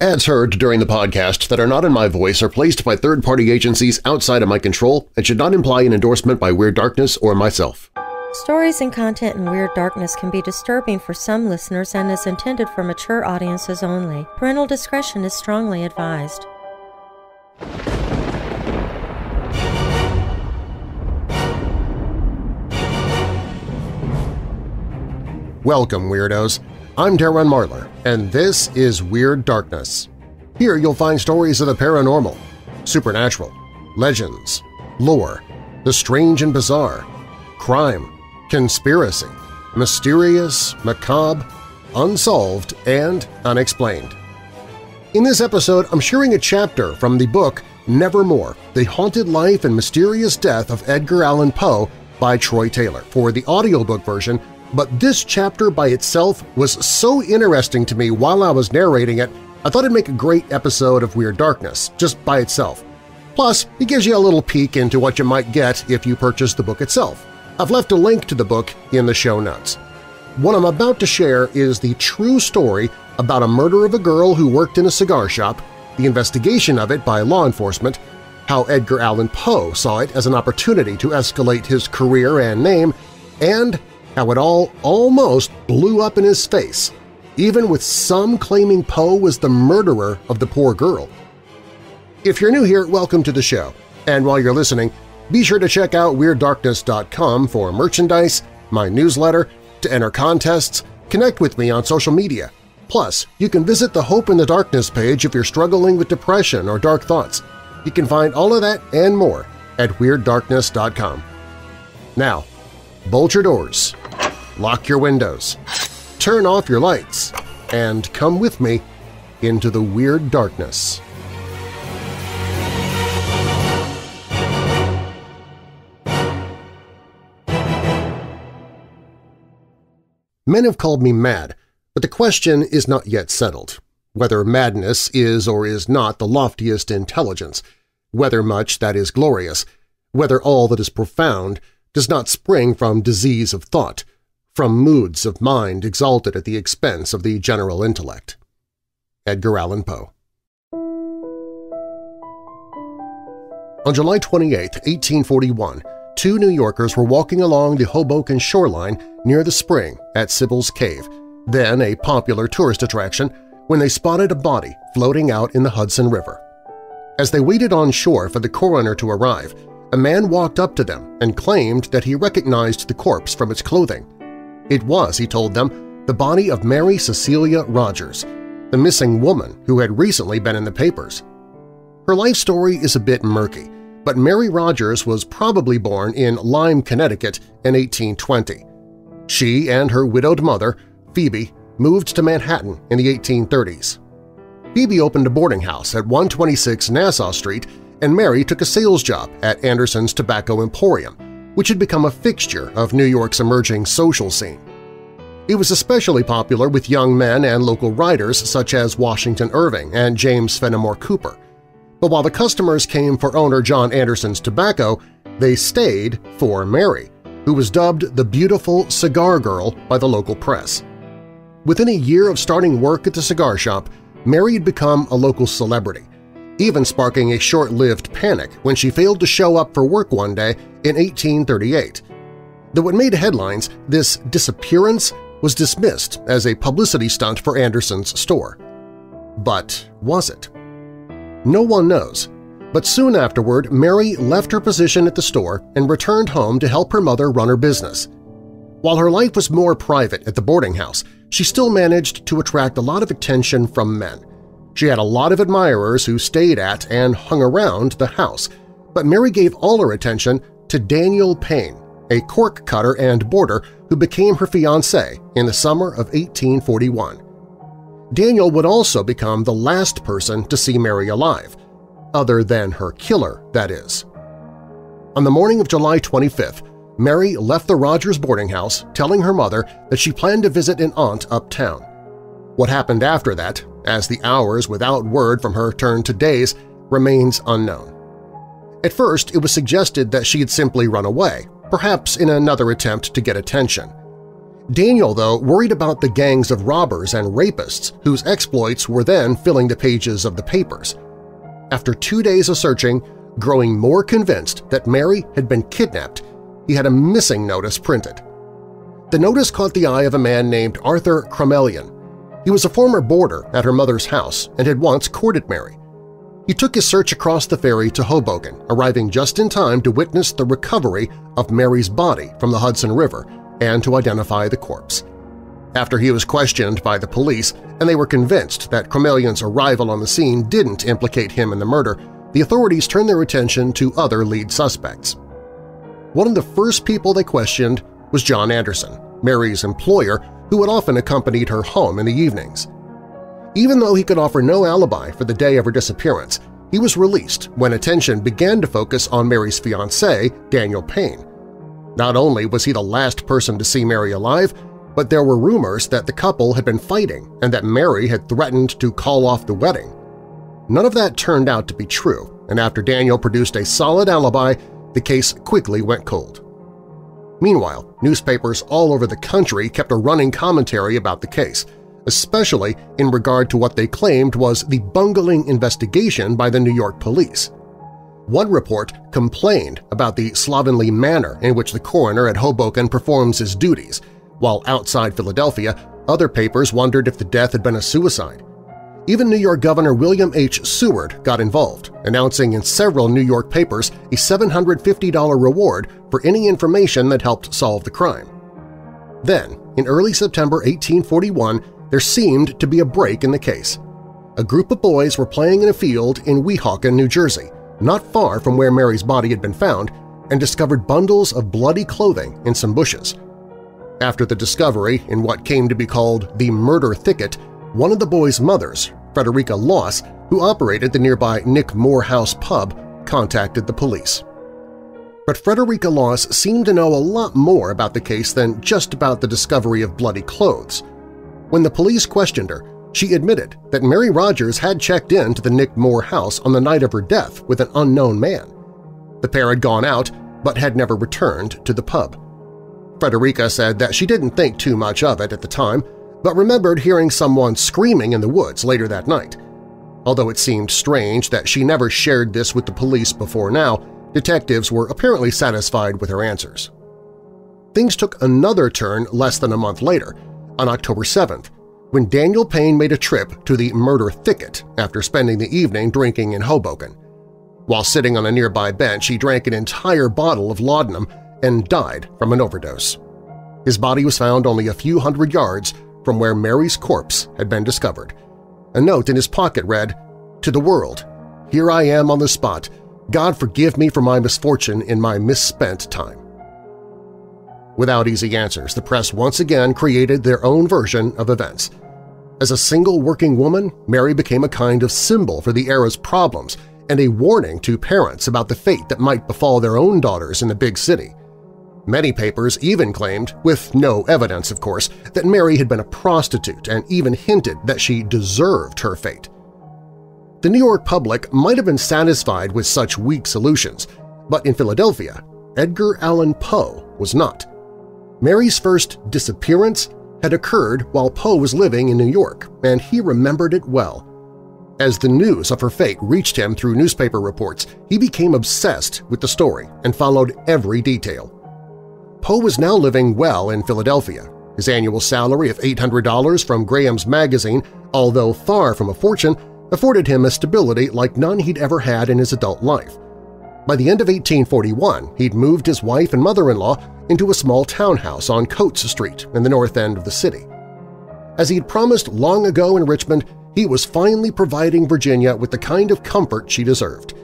Ads heard during the podcast that are not in my voice are placed by third-party agencies outside of my control and should not imply an endorsement by Weird Darkness or myself. Stories and content in Weird Darkness can be disturbing for some listeners and is intended for mature audiences only. Parental discretion is strongly advised. Welcome, Weirdos! I'm Darren Marlar, and this is Weird Darkness. Here you'll find stories of the paranormal, supernatural, legends, lore, the strange and bizarre, crime, conspiracy, mysterious, macabre, unsolved, and unexplained. In this episode, I'm sharing a chapter from the book Nevermore: The Haunted Life and Mysterious Death of Edgar Allan Poe by Troy Taylor for the audiobook version, but this chapter by itself was so interesting to me while I was narrating it, I thought it'd make a great episode of Weird Darkness just by itself. Plus, it gives you a little peek into what you might get if you purchase the book itself. I've left a link to the book in the show notes. What I'm about to share is the true story about a murder of a girl who worked in a cigar shop, the investigation of it by law enforcement, how Edgar Allan Poe saw it as an opportunity to escalate his career and name, and how it all almost blew up in his face, even with some claiming Poe was the murderer of the poor girl. If you're new here, welcome to the show, and while you're listening, be sure to check out WeirdDarkness.com for merchandise, my newsletter, to enter contests, connect with me on social media. Plus, you can visit the Hope in the Darkness page if you're struggling with depression or dark thoughts. You can find all of that and more at WeirdDarkness.com. Now, bolt your doors, lock your windows, turn off your lights, and come with me into the Weird Darkness. Men have called me mad, but the question is not yet settled, whether madness is or is not the loftiest intelligence, whether much that is glorious, whether all that is profound does not spring from disease of thought, from moods of mind exalted at the expense of the general intellect. Edgar Allan Poe. On July 28, 1841, two New Yorkers were walking along the Hoboken shoreline near the spring at Sybil's Cave, then a popular tourist attraction, when they spotted a body floating out in the Hudson River. As they waited on shore for the coroner to arrive, a man walked up to them and claimed that he recognized the corpse from its clothing. It was, he told them, the body of Mary Cecilia Rogers, the missing woman who had recently been in the papers. Her life story is a bit murky, but Mary Rogers was probably born in Lyme, Connecticut in 1820. She and her widowed mother, Phoebe, moved to Manhattan in the 1830s. Phoebe opened a boarding house at 126 Nassau Street, and Mary took a sales job at Anderson's Tobacco Emporium, which had become a fixture of New York's emerging social scene. It was especially popular with young men and local writers such as Washington Irving and James Fenimore Cooper. But while the customers came for owner John Anderson's tobacco, they stayed for Mary, who was dubbed the Beautiful Cigar Girl by the local press. Within a year of starting work at the cigar shop, Mary had become a local celebrity, even sparking a short-lived panic when she failed to show up for work one day in 1838. Though it made headlines, this disappearance was dismissed as a publicity stunt for Anderson's store. But was it? No one knows, but soon afterward Mary left her position at the store and returned home to help her mother run her business. While her life was more private at the boarding house, she still managed to attract a lot of attention from men. She had a lot of admirers who stayed at and hung around the house, but Mary gave all her attention to Daniel Payne, a cork cutter and boarder who became her fiancé in the summer of 1841. Daniel would also become the last person to see Mary alive, other than her killer, that is. On the morning of July 25th, Mary left the Rogers boarding house telling her mother that she planned to visit an aunt uptown. What happened after that, as the hours without word from her turned to days, remains unknown. At first, it was suggested that she had simply run away, perhaps in another attempt to get attention. Daniel, though, worried about the gangs of robbers and rapists whose exploits were then filling the pages of the papers. After 2 days of searching, growing more convinced that Mary had been kidnapped, he had a missing notice printed. The notice caught the eye of a man named Arthur Crommelin. He was a former boarder at her mother's house and had once courted Mary. He took his search across the ferry to Hoboken, arriving just in time to witness the recovery of Mary's body from the Hudson River and to identify the corpse. After he was questioned by the police and they were convinced that Crommelin's arrival on the scene didn't implicate him in the murder, the authorities turned their attention to other lead suspects. One of the first people they questioned was John Anderson, Mary's employer, who had often accompanied her home in the evenings. Even though he could offer no alibi for the day of her disappearance, he was released when attention began to focus on Mary's fiancé, Daniel Payne. Not only was he the last person to see Mary alive, but there were rumors that the couple had been fighting and that Mary had threatened to call off the wedding. None of that turned out to be true, and after Daniel produced a solid alibi, the case quickly went cold. Meanwhile, newspapers all over the country kept a running commentary about the case, especially in regard to what they claimed was the bungling investigation by the New York police. One report complained about the slovenly manner in which the coroner at Hoboken performs his duties, while outside Philadelphia, other papers wondered if the death had been a suicide. Even New York Governor William H. Seward got involved, announcing in several New York papers a $750 reward for any information that helped solve the crime. Then, in early September 1841, there seemed to be a break in the case. A group of boys were playing in a field in Weehawken, New Jersey, not far from where Mary's body had been found, and discovered bundles of bloody clothing in some bushes. After the discovery in what came to be called the Murder Thicket, one of the boys' mothers, Frederica Loss, who operated the nearby Nick Moore House pub, contacted the police. But Frederica Loss seemed to know a lot more about the case than just about the discovery of bloody clothes. When the police questioned her, she admitted that Mary Rogers had checked in to the Nick Moore House on the night of her death with an unknown man. The pair had gone out but had never returned to the pub. Frederica said that she didn't think too much of it at the time, but remembered hearing someone screaming in the woods later that night. Although it seemed strange that she never shared this with the police before now, detectives were apparently satisfied with her answers. Things took another turn less than a month later, on October 7th, when Daniel Payne made a trip to the Murder Thicket after spending the evening drinking in Hoboken. While sitting on a nearby bench, he drank an entire bottle of laudanum and died from an overdose. His body was found only a few hundred yards from where Mary's corpse had been discovered. A note in his pocket read, "To the world, here I am on the spot. God forgive me for my misfortune in my misspent time." Without easy answers, the press once again created their own version of events. As a single working woman, Mary became a kind of symbol for the era's problems and a warning to parents about the fate that might befall their own daughters in the big city. Many papers even claimed, with no evidence of course, that Mary had been a prostitute and even hinted that she deserved her fate. The New York public might have been satisfied with such weak solutions, but in Philadelphia, Edgar Allan Poe was not. Mary's first disappearance had occurred while Poe was living in New York, and he remembered it well. As the news of her fate reached him through newspaper reports, he became obsessed with the story and followed every detail. Poe was now living well in Philadelphia. His annual salary of $800 from Graham's Magazine, although far from a fortune, afforded him a stability like none he'd ever had in his adult life. By the end of 1841, he'd moved his wife and mother-in-law into a small townhouse on Coates Street in the north end of the city. As he'd promised long ago in Richmond, he was finally providing Virginia with the kind of comfort she deserved.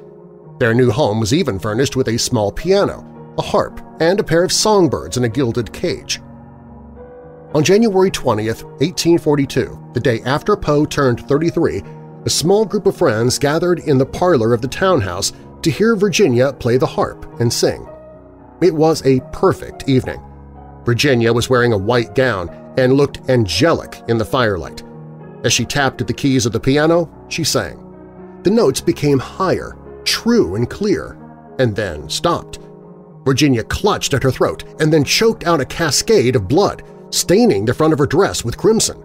Their new home was even furnished with a small piano, a harp, and a pair of songbirds in a gilded cage. On January 20, 1842, the day after Poe turned 33, a small group of friends gathered in the parlor of the townhouse to hear Virginia play the harp and sing. It was a perfect evening. Virginia was wearing a white gown and looked angelic in the firelight. As she tapped at the keys of the piano, she sang. The notes became higher, true and clear, and then stopped. Virginia clutched at her throat and then choked out a cascade of blood, staining the front of her dress with crimson.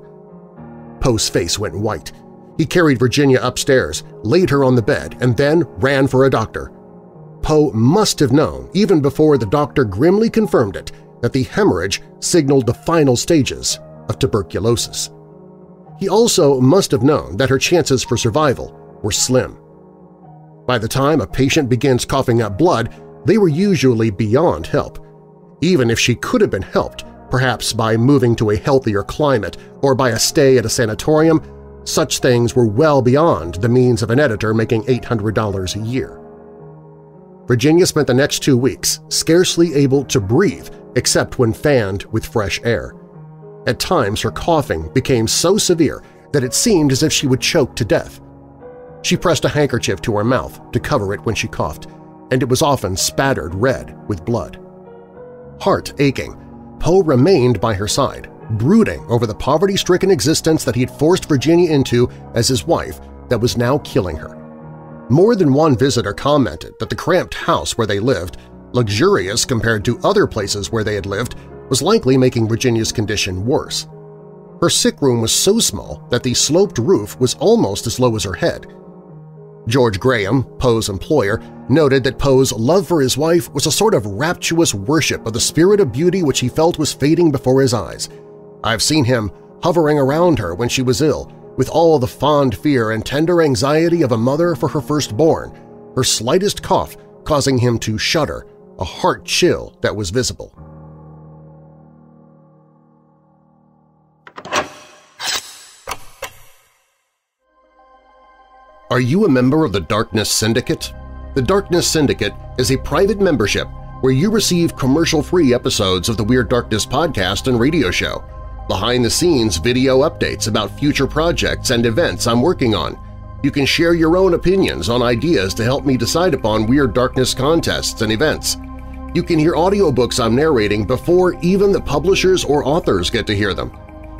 Poe's face went white. He carried Virginia upstairs, laid her on the bed, and then ran for a doctor. Poe must have known, even before the doctor grimly confirmed it, that the hemorrhage signaled the final stages of tuberculosis. He also must have known that her chances for survival were slim. By the time a patient begins coughing up blood, they were usually beyond help. Even if she could have been helped, perhaps by moving to a healthier climate or by a stay at a sanatorium, such things were well beyond the means of an editor making $800 a year. Virginia spent the next 2 weeks scarcely able to breathe except when fanned with fresh air. At times her coughing became so severe that it seemed as if she would choke to death. She pressed a handkerchief to her mouth to cover it when she coughed, and it was often spattered red with blood. Heart aching, Poe remained by her side, brooding over the poverty-stricken existence that he had forced Virginia into as his wife that was now killing her. More than one visitor commented that the cramped house where they lived, luxurious compared to other places where they had lived, was likely making Virginia's condition worse. Her sick room was so small that the sloped roof was almost as low as her head. George Graham, Poe's employer, noted that Poe's love for his wife was a sort of rapturous worship of the spirit of beauty which he felt was fading before his eyes. "I've seen him hovering around her when she was ill, with all the fond fear and tender anxiety of a mother for her firstborn, her slightest cough causing him to shudder, a heart chill that was visible." Are you a member of the Darkness Syndicate? The Darkness Syndicate is a private membership where you receive commercial-free episodes of the Weird Darkness podcast and radio show, behind-the-scenes video updates about future projects and events I'm working on. You can share your own opinions on ideas to help me decide upon Weird Darkness contests and events. You can hear audiobooks I'm narrating before even the publishers or authors get to hear them.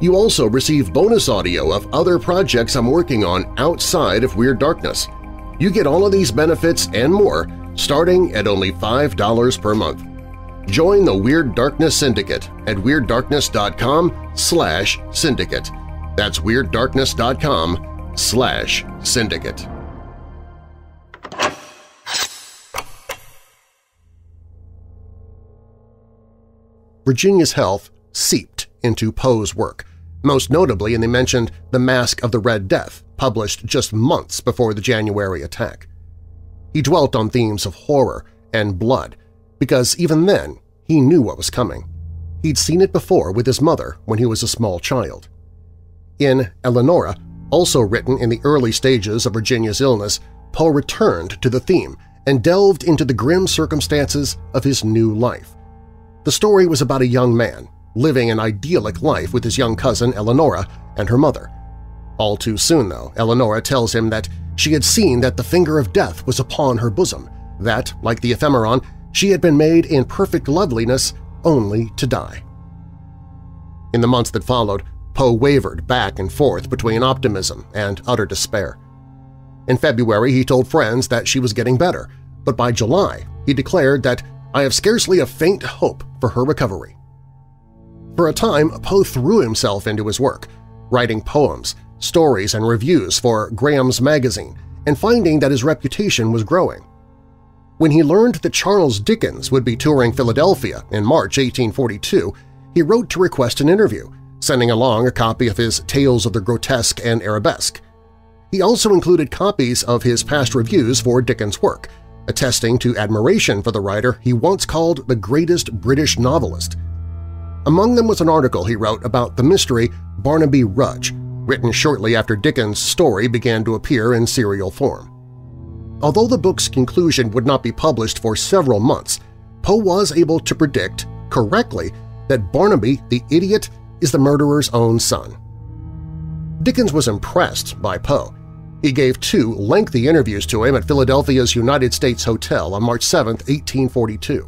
You also receive bonus audio of other projects I'm working on outside of Weird Darkness. You get all of these benefits and more starting at only $5 per month. Join the Weird Darkness Syndicate at WeirdDarkness.com/syndicate. That's WeirdDarkness.com/syndicate. Virginia's health seeped into Poe's work, most notably in the mentioned The Mask of the Red Death, published just months before the January attack. He dwelt on themes of horror and blood, because even then he knew what was coming. He'd seen it before with his mother when he was a small child. In Eleonora, also written in the early stages of Virginia's illness, Poe returned to the theme and delved into the grim circumstances of his new life. The story was about a young man living an idyllic life with his young cousin Eleonora and her mother. All too soon, though, Eleonora tells him that she had seen that the finger of death was upon her bosom, that, like the ephemeron, she had been made in perfect loveliness only to die. In the months that followed, Poe wavered back and forth between optimism and utter despair. In February, he told friends that she was getting better, but by July, he declared that, "I have scarcely a faint hope for her recovery." For a time, Poe threw himself into his work, writing poems, stories, and reviews for Graham's Magazine, and finding that his reputation was growing. When he learned that Charles Dickens would be touring Philadelphia in March 1842, he wrote to request an interview, sending along a copy of his Tales of the Grotesque and Arabesque. He also included copies of his past reviews for Dickens' work, attesting to admiration for the writer he once called the greatest British novelist. Among them was an article he wrote about the mystery Barnaby Rudge, written shortly after Dickens' story began to appear in serial form. Although the book's conclusion would not be published for several months, Poe was able to predict, correctly, that Barnaby, the idiot, is the murderer's own son. Dickens was impressed by Poe. He gave two lengthy interviews to him at Philadelphia's United States Hotel on March 7, 1842.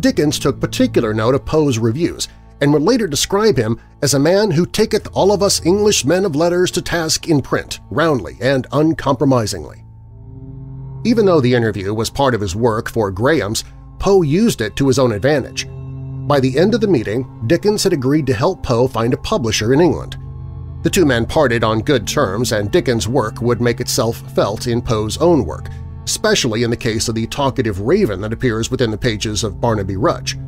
Dickens took particular note of Poe's reviews and would later describe him as a man who taketh all of us English men of letters to task in print, roundly and uncompromisingly. Even though the interview was part of his work for Graham's, Poe used it to his own advantage. by the end of the meeting, Dickens had agreed to help Poe find a publisher in England. The two men parted on good terms, and Dickens' work would make itself felt in Poe's own work, especially in the case of the talkative raven that appears within the pages of Barnaby Rudge.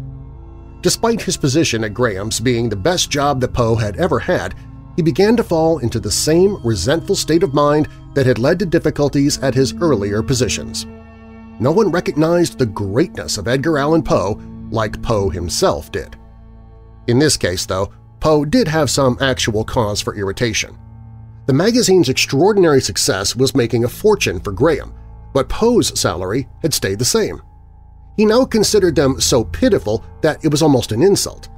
Despite his position at Graham's being the best job that Poe had ever had, he began to fall into the same resentful state of mind that had led to difficulties at his earlier positions. No one recognized the greatness of Edgar Allan Poe like Poe himself did. In this case, though, Poe did have some actual cause for irritation. The magazine's extraordinary success was making a fortune for Graham, but Poe's salary had stayed the same. He now considered them so pitiful that it was almost an insult.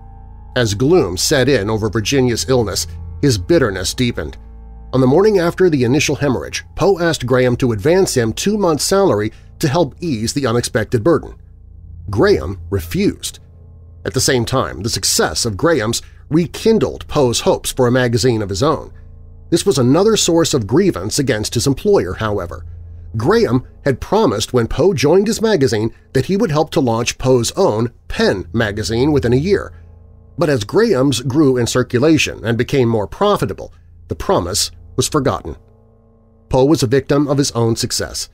As gloom set in over Virginia's illness, his bitterness deepened. On the morning after the initial hemorrhage, Poe asked Graham to advance him 2 months' salary to help ease the unexpected burden. Graham refused. At the same time, the success of Graham's rekindled Poe's hopes for a magazine of his own. This was another source of grievance against his employer, however. Graham had promised when Poe joined his magazine that he would help to launch Poe's own Pen magazine within a year. But as Graham's grew in circulation and became more profitable, the promise was forgotten. Poe was a victim of his own success.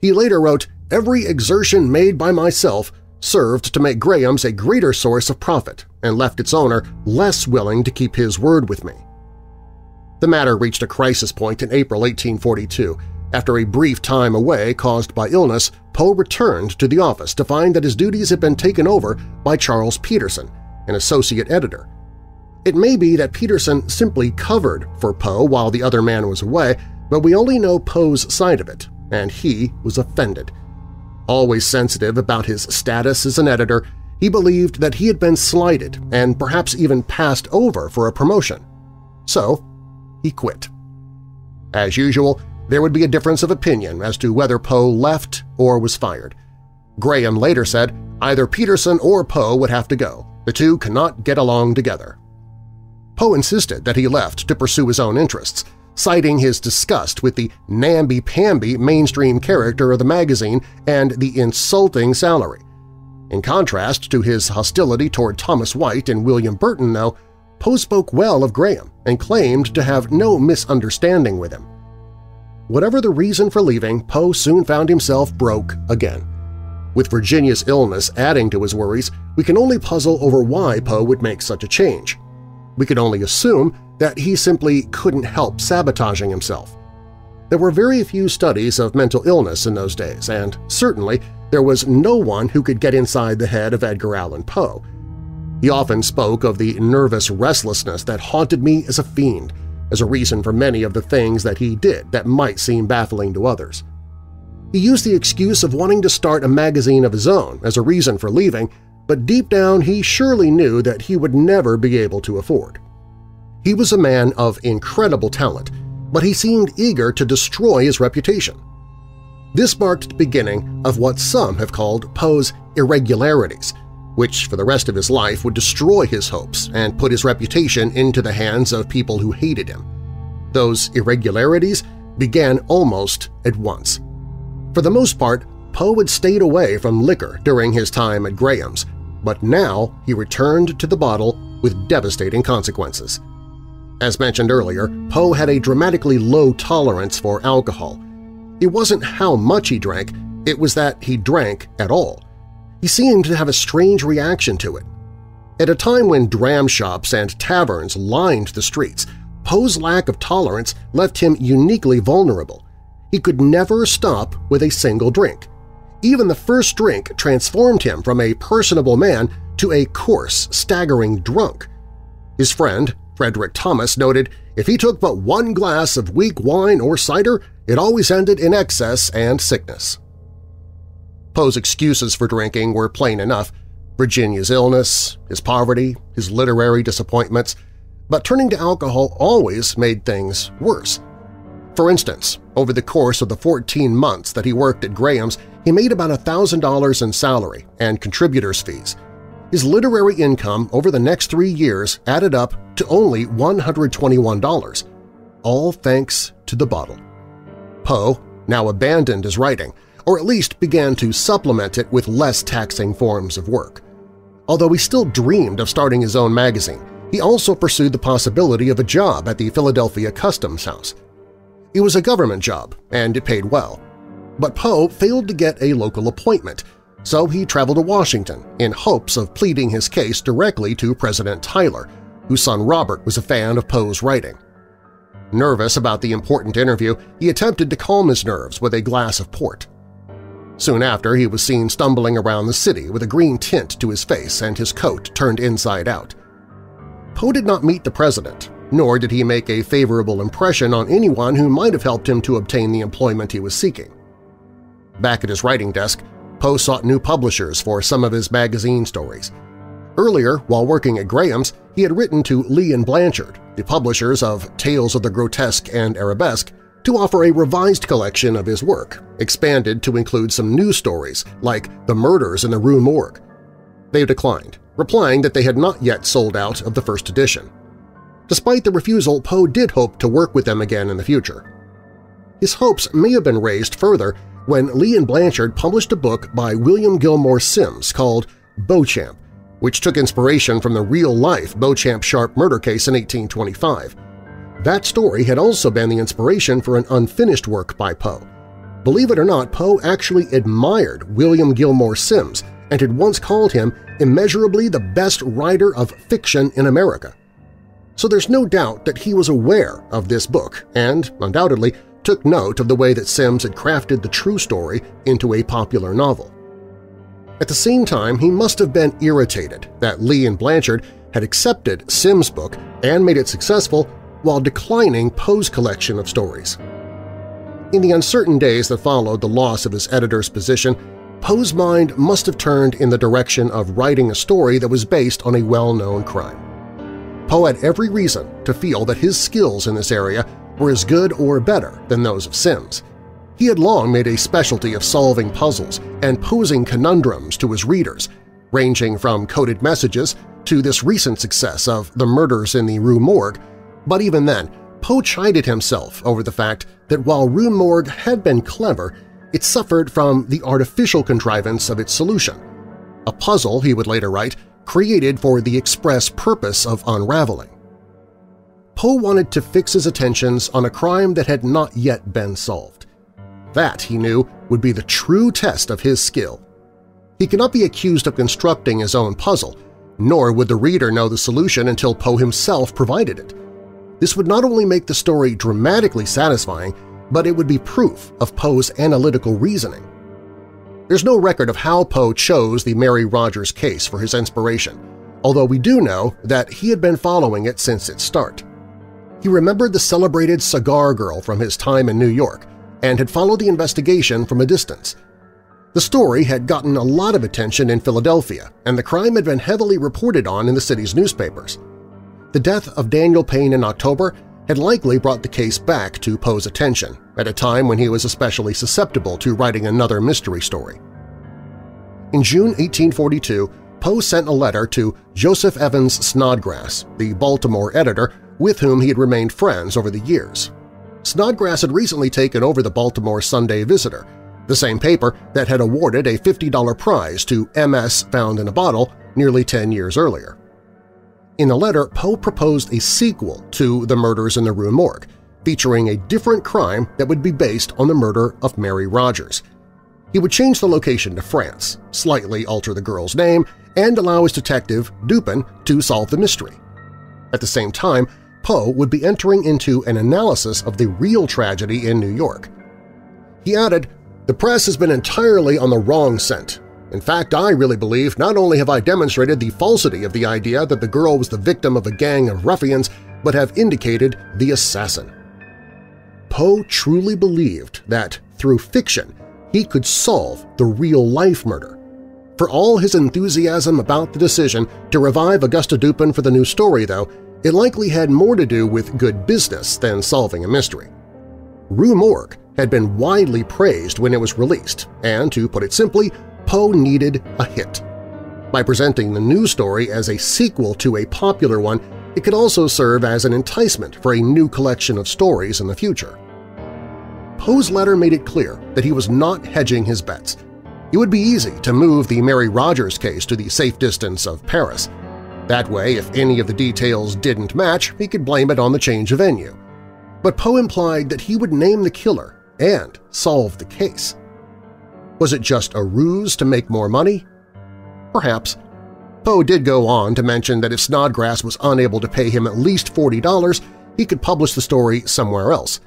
He later wrote, "Every exertion made by myself served to make Graham's a greater source of profit and left its owner less willing to keep his word with me." The matter reached a crisis point in April 1842. After a brief time away caused by illness, Poe returned to the office to find that his duties had been taken over by Charles Peterson, an associate editor. It may be that Peterson simply covered for Poe while the other man was away, but we only know Poe's side of it, and he was offended. Always sensitive about his status as an editor, he believed that he had been slighted and perhaps even passed over for a promotion. So he quit. As usual, there would be a difference of opinion as to whether Poe left or was fired. Graham later said, "Either Peterson or Poe would have to go. The two cannot get along together." Poe insisted that he left to pursue his own interests, citing his disgust with the namby-pamby mainstream character of the magazine and the insulting salary. In contrast to his hostility toward Thomas White and William Burton, though, Poe spoke well of Graham and claimed to have no misunderstanding with him. Whatever the reason for leaving, Poe soon found himself broke again. With Virginia's illness adding to his worries, we can only puzzle over why Poe would make such a change. We can only assume that he simply couldn't help sabotaging himself. There were very few studies of mental illness in those days, and certainly there was no one who could get inside the head of Edgar Allan Poe. He often spoke of the nervous restlessness that haunted me as a fiend, as a reason for many of the things that he did that might seem baffling to others. He used the excuse of wanting to start a magazine of his own as a reason for leaving, but deep down he surely knew that he would never be able to afford. He was a man of incredible talent, but he seemed eager to destroy his reputation. This marked the beginning of what some have called Poe's irregularities, which for the rest of his life would destroy his hopes and put his reputation into the hands of people who hated him. Those irregularities began almost at once. For the most part, Poe had stayed away from liquor during his time at Graham's, but now he returned to the bottle with devastating consequences. As mentioned earlier, Poe had a dramatically low tolerance for alcohol. It wasn't how much he drank, it was that he drank at all. He seemed to have a strange reaction to it. At a time when dram shops and taverns lined the streets, Poe's lack of tolerance left him uniquely vulnerable. He could never stop with a single drink. Even the first drink transformed him from a personable man to a coarse, staggering drunk. His friend, Frederick Thomas, noted, "If he took but one glass of weak wine or cider, it always ended in excess and sickness." Poe's excuses for drinking were plain enough – Virginia's illness, his poverty, his literary disappointments – but turning to alcohol always made things worse. For instance, over the course of the 14 months that he worked at Graham's, he made about $1,000 in salary and contributors' fees. His literary income over the next 3 years added up to only $121, all thanks to the bottle. Poe now abandoned his writing, or at least began to supplement it with less taxing forms of work. Although he still dreamed of starting his own magazine, he also pursued the possibility of a job at the Philadelphia Customs House. It was a government job, and it paid well. But Poe failed to get a local appointment, so he traveled to Washington in hopes of pleading his case directly to President Tyler, whose son Robert was a fan of Poe's writing. Nervous about the important interview, he attempted to calm his nerves with a glass of port. Soon after, he was seen stumbling around the city with a green tint to his face and his coat turned inside out. Poe did not meet the president, nor did he make a favorable impression on anyone who might have helped him to obtain the employment he was seeking. Back at his writing desk, Poe sought new publishers for some of his magazine stories. Earlier, while working at Graham's, he had written to Lee and Blanchard, the publishers of Tales of the Grotesque and Arabesque, to offer a revised collection of his work, expanded to include some new stories like The Murders in the Rue Morgue. They declined, replying that they had not yet sold out of the first edition. Despite the refusal, Poe did hope to work with them again in the future. His hopes may have been raised further when Lee and Blanchard published a book by William Gilmore Sims called Beauchamp, which took inspiration from the real-life Beauchamp Sharp murder case in 1825. That story had also been the inspiration for an unfinished work by Poe. Believe it or not, Poe actually admired William Gilmore Sims and had once called him immeasurably the best writer of fiction in America. So there's no doubt that he was aware of this book and, undoubtedly, took note of the way that Sims had crafted the true story into a popular novel. At the same time, he must have been irritated that Lee and Blanchard had accepted Sims' book and made it successful while declining Poe's collection of stories. In the uncertain days that followed the loss of his editor's position, Poe's mind must have turned in the direction of writing a story that was based on a well-known crime. Poe had every reason to feel that his skills in this area were as good or better than those of Sims. He had long made a specialty of solving puzzles and posing conundrums to his readers, ranging from coded messages to this recent success of The Murders in the Rue Morgue, but even then, Poe chided himself over the fact that while Rue Morgue had been clever, it suffered from the artificial contrivance of its solution, a puzzle, he would later write, created for the express purpose of unraveling. Poe wanted to fix his attentions on a crime that had not yet been solved. That, he knew, would be the true test of his skill. He could not be accused of constructing his own puzzle, nor would the reader know the solution until Poe himself provided it. This would not only make the story dramatically satisfying, but it would be proof of Poe's analytical reasoning. There's no record of how Poe chose the Mary Rogers case for his inspiration, although we do know that he had been following it since its start. He remembered the celebrated cigar girl from his time in New York, and had followed the investigation from a distance. The story had gotten a lot of attention in Philadelphia, and the crime had been heavily reported on in the city's newspapers. The death of Daniel Payne in October had likely brought the case back to Poe's attention, at a time when he was especially susceptible to writing another mystery story. In June 1842, Poe sent a letter to Joseph Evans Snodgrass, the Baltimore editor with whom he had remained friends over the years. Snodgrass had recently taken over the Baltimore Sunday Visitor, the same paper that had awarded a $50 prize to MS Found in a Bottle nearly 10 years earlier. In the letter, Poe proposed a sequel to The Murders in the Rue Morgue, featuring a different crime that would be based on the murder of Mary Rogers. He would change the location to France, slightly alter the girl's name, and allow his detective, Dupin, to solve the mystery. At the same time, Poe would be entering into an analysis of the real tragedy in New York. He added, "The press has been entirely on the wrong scent. In fact, I really believe not only have I demonstrated the falsity of the idea that the girl was the victim of a gang of ruffians, but have indicated the assassin." Poe truly believed that, through fiction, he could solve the real-life murder. For all his enthusiasm about the decision to revive Augusta Dupin for the new story, though, it likely had more to do with good business than solving a mystery. Rue Morgue had been widely praised when it was released, and to put it simply, Poe needed a hit. By presenting the new story as a sequel to a popular one, it could also serve as an enticement for a new collection of stories in the future. Poe's letter made it clear that he was not hedging his bets. it would be easy to move the Mary Rogers case to the safe distance of Paris. That way, if any of the details didn't match, he could blame it on the change of venue. But Poe implied that he would name the killer and solve the case. Was it just a ruse to make more money? Perhaps. Poe did go on to mention that if Snodgrass was unable to pay him at least $40, he could publish the story somewhere else.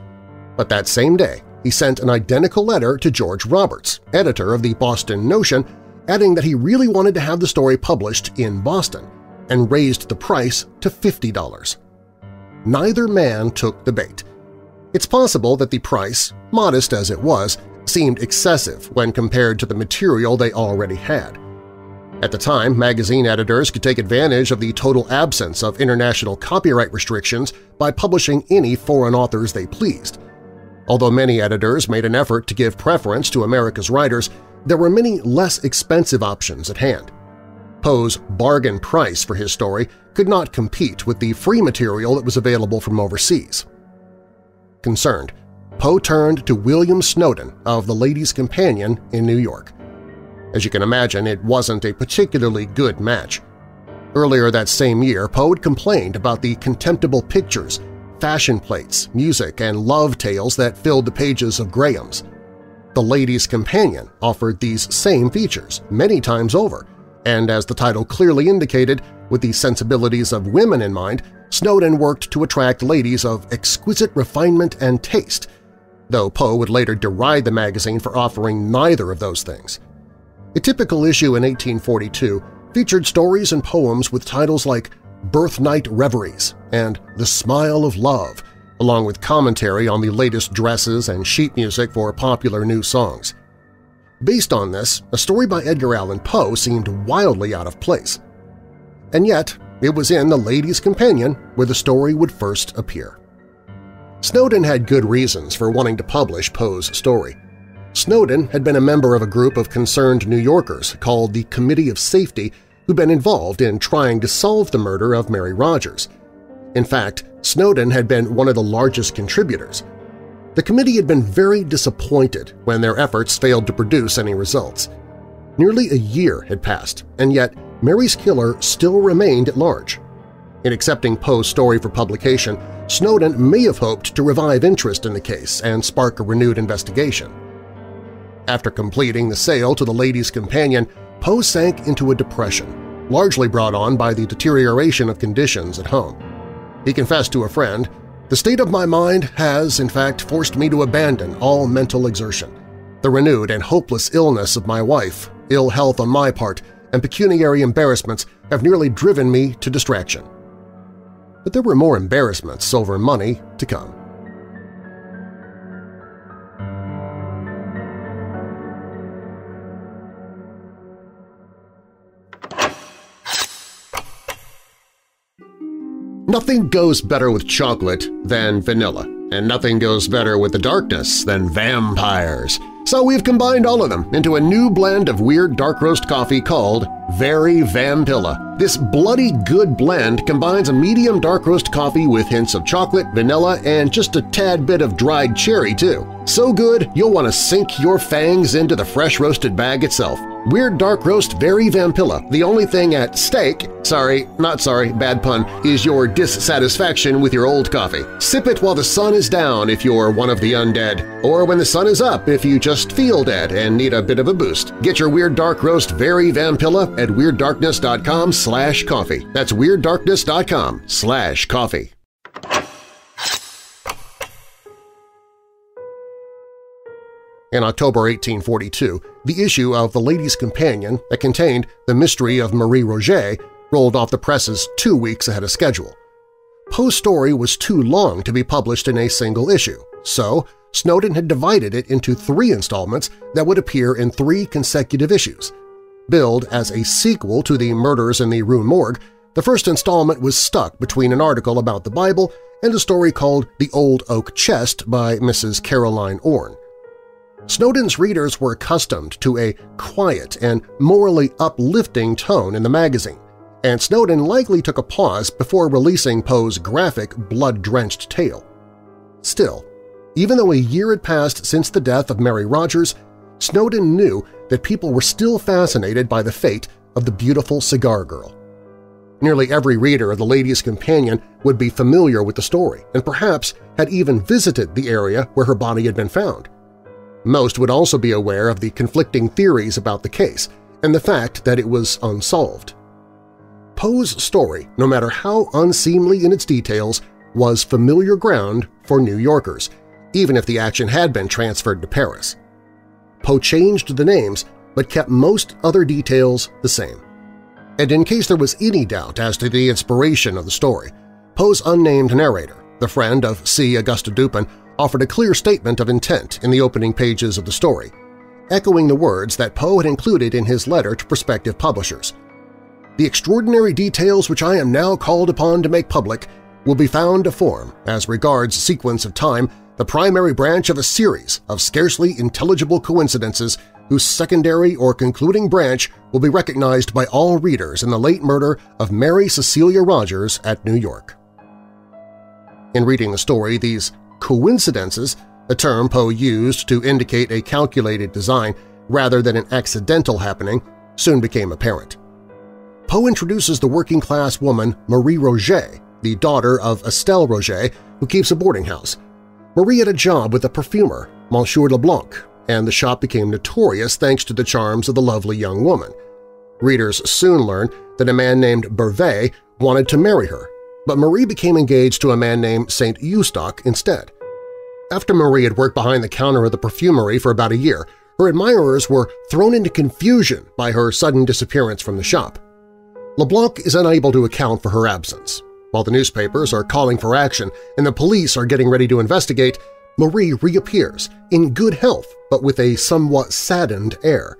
But that same day, he sent an identical letter to George Roberts, editor of the Boston Notion, adding that he really wanted to have the story published in Boston, and raised the price to $50. Neither man took the bait. It's possible that the price, modest as it was, seemed excessive when compared to the material they already had. At the time, magazine editors could take advantage of the total absence of international copyright restrictions by publishing any foreign authors they pleased. Although many editors made an effort to give preference to America's writers, there were many less expensive options at hand. Poe's bargain price for his story could not compete with the free material that was available from overseas. Concerned, Poe turned to William Snowden of The Ladies' Companion in New York. As you can imagine, it wasn't a particularly good match. Earlier that same year, Poe had complained about the contemptible pictures, fashion plates, music, and love tales that filled the pages of Graham's. The Ladies' Companion offered these same features many times over, and as the title clearly indicated, with the sensibilities of women in mind, Snowden worked to attract ladies of exquisite refinement and taste, though Poe would later deride the magazine for offering neither of those things. A typical issue in 1842 featured stories and poems with titles like Birthnight Reveries and The Smile of Love, along with commentary on the latest dresses and sheet music for popular new songs. Based on this, a story by Edgar Allan Poe seemed wildly out of place. And yet, it was in The Ladies' Companion where the story would first appear. Snowden had good reasons for wanting to publish Poe's story. Snowden had been a member of a group of concerned New Yorkers called the Committee of Safety who'd been involved in trying to solve the murder of Mary Rogers. In fact, Snowden had been one of the largest contributors. The committee had been very disappointed when their efforts failed to produce any results. Nearly a year had passed, and yet Mary's killer still remained at large. In accepting Poe's story for publication, Snowden may have hoped to revive interest in the case and spark a renewed investigation. After completing the sale to The Ladies' Companion, Poe sank into a depression, largely brought on by the deterioration of conditions at home. He confessed to a friend, "The state of my mind has, in fact, forced me to abandon all mental exertion. The renewed and hopeless illness of my wife, ill health on my part, and pecuniary embarrassments have nearly driven me to distraction." But there were more embarrassments over money to come. Nothing goes better with chocolate than vanilla, and nothing goes better with the darkness than vampires. So we've combined all of them into a new blend of weird dark roast coffee called Very Vampilla. This bloody good blend combines a medium dark roast coffee with hints of chocolate, vanilla, and just a tad bit of dried cherry, too. So good, you'll want to sink your fangs into the fresh roasted bag itself. Weird Dark Roast Very Vampilla, the only thing at stake – sorry, not sorry, bad pun – is your dissatisfaction with your old coffee. Sip it while the sun is down if you're one of the undead, or when the sun is up if you just feel dead and need a bit of a boost. Get your Weird Dark Roast Very Vampilla at WeirdDarkness.com/coffee. That's WeirdDarkness.com/coffee. In October 1842, the issue of The Ladies' Companion that contained The Mystery of Marie Roget rolled off the presses 2 weeks ahead of schedule. Poe's story was too long to be published in a single issue, so Snowden had divided it into 3 installments that would appear in 3 consecutive issues. Billed as a sequel to The Murders in the Rue Morgue, the first installment was stuck between an article about the Bible and a story called The Old Oak Chest by Mrs. Caroline Orne. Snowden's readers were accustomed to a quiet and morally uplifting tone in the magazine, and Snowden likely took a pause before releasing Poe's graphic, blood-drenched tale. Still, even though a year had passed since the death of Mary Rogers, Snowden knew that people were still fascinated by the fate of the beautiful cigar girl. Nearly every reader of The Ladies' Companion would be familiar with the story and perhaps had even visited the area where her body had been found. Most would also be aware of the conflicting theories about the case and the fact that it was unsolved. Poe's story, no matter how unseemly in its details, was familiar ground for New Yorkers, even if the action had been transferred to Paris. Poe changed the names but kept most other details the same. And in case there was any doubt as to the inspiration of the story, Poe's unnamed narrator, the friend of C. Augusta Dupin, offered a clear statement of intent in the opening pages of the story, echoing the words that Poe had included in his letter to prospective publishers. "The extraordinary details which I am now called upon to make public will be found to form, as regards sequence of time, the primary branch of a series of scarcely intelligible coincidences whose secondary or concluding branch will be recognized by all readers in the late murder of Mary Cecilia Rogers at New York." In reading the story, these coincidences, a term Poe used to indicate a calculated design rather than an accidental happening, soon became apparent. Poe introduces the working-class woman Marie Roget, the daughter of Estelle Roget, who keeps a boarding house. Marie had a job with a perfumer, Monsieur Leblanc, and the shop became notorious thanks to the charms of the lovely young woman. Readers soon learned that a man named Bervet wanted to marry her, but Marie became engaged to a man named Saint Eustache instead. After Marie had worked behind the counter of the perfumery for about a year, her admirers were thrown into confusion by her sudden disappearance from the shop. Leblanc is unable to account for her absence. While the newspapers are calling for action and the police are getting ready to investigate, Marie reappears, in good health but with a somewhat saddened air.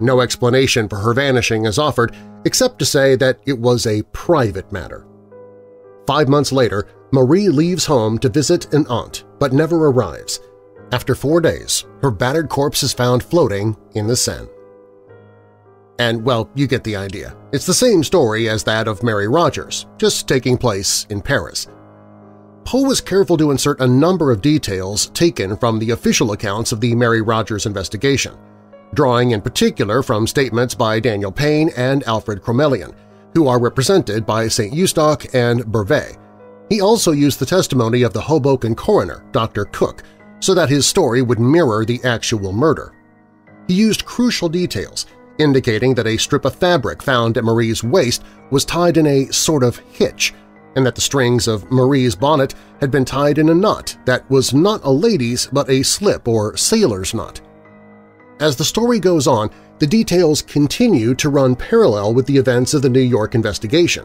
No explanation for her vanishing is offered except to say that it was a private matter. 5 months later, Marie leaves home to visit an aunt but never arrives. After 4 days, her battered corpse is found floating in the Seine. And, well, you get the idea. It's the same story as that of Mary Rogers, just taking place in Paris. Poe was careful to insert a number of details taken from the official accounts of the Mary Rogers investigation, drawing in particular from statements by Daniel Payne and Alfred Crommelin, who are represented by St. Eustache and Bervet. He also used the testimony of the Hoboken coroner, Dr. Cook, so that his story would mirror the actual murder. He used crucial details, indicating that a strip of fabric found at Marie's waist was tied in a sort of hitch, and that the strings of Marie's bonnet had been tied in a knot that was not a lady's but a slip or sailor's knot. As the story goes on, the details continue to run parallel with the events of the New York investigation.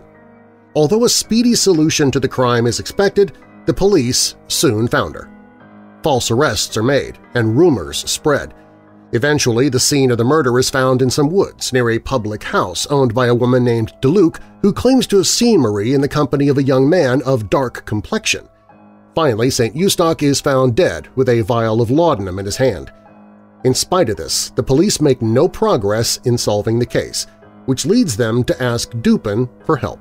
Although a speedy solution to the crime is expected, the police soon found her. False arrests are made, and rumors spread. Eventually, the scene of the murder is found in some woods near a public house owned by a woman named DeLuc who claims to have seen Marie in the company of a young man of dark complexion. Finally, St. Eustache is found dead with a vial of laudanum in his hand. In spite of this, the police make no progress in solving the case, which leads them to ask Dupin for help.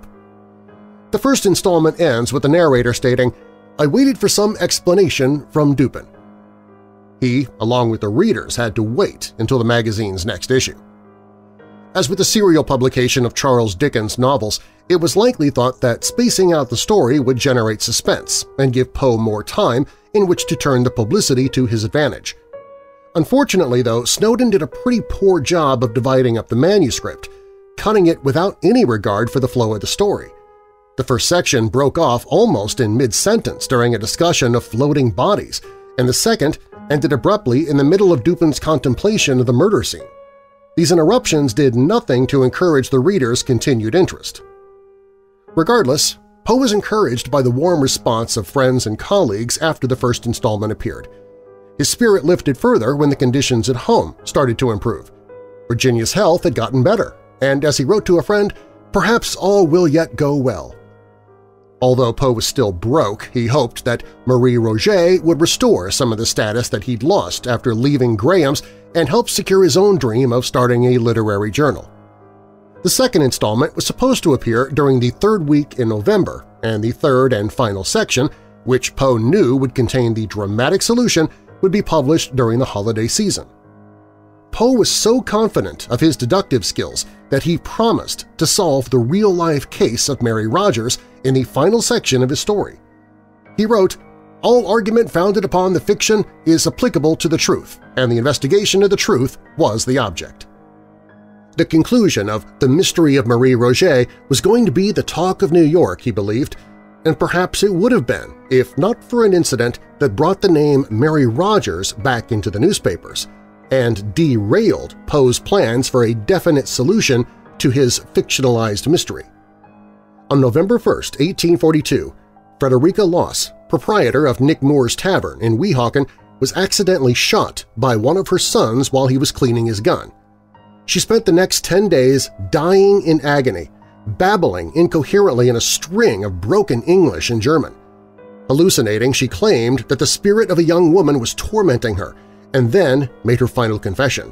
The first installment ends with the narrator stating, "I waited for some explanation from Dupin." He, along with the readers, had to wait until the magazine's next issue. As with the serial publication of Charles Dickens' novels, it was likely thought that spacing out the story would generate suspense and give Poe more time in which to turn the publicity to his advantage. Unfortunately, though, Snowden did a pretty poor job of dividing up the manuscript, cutting it without any regard for the flow of the story. The first section broke off almost in mid-sentence during a discussion of floating bodies, and the second ended abruptly in the middle of Dupin's contemplation of the murder scene. These interruptions did nothing to encourage the reader's continued interest. Regardless, Poe was encouraged by the warm response of friends and colleagues after the first installment appeared. His spirit lifted further when the conditions at home started to improve. Virginia's health had gotten better, and as he wrote to a friend, "Perhaps all will yet go well." Although Poe was still broke, he hoped that Marie Roget would restore some of the status that he'd lost after leaving Graham's and help secure his own dream of starting a literary journal. The second installment was supposed to appear during the third week in November, and the third and final section, which Poe knew would contain the dramatic solution, would be published during the holiday season. Poe was so confident of his deductive skills that he promised to solve the real-life case of Mary Rogers in the final section of his story. He wrote, "All argument founded upon the fiction is applicable to the truth, and the investigation of the truth was the object." The conclusion of The Mystery of Marie Roget was going to be the talk of New York, he believed, and perhaps it would have been if not for an incident that brought the name Mary Rogers back into the newspapers and derailed Poe's plans for a definite solution to his fictionalized mystery. On November 1, 1842, Frederica Loss, proprietor of Nick Moore's Tavern in Weehawken, was accidentally shot by one of her sons while he was cleaning his gun. She spent the next 10 days dying in agony, babbling incoherently in a string of broken English and German. Hallucinating, she claimed that the spirit of a young woman was tormenting her, and then made her final confession.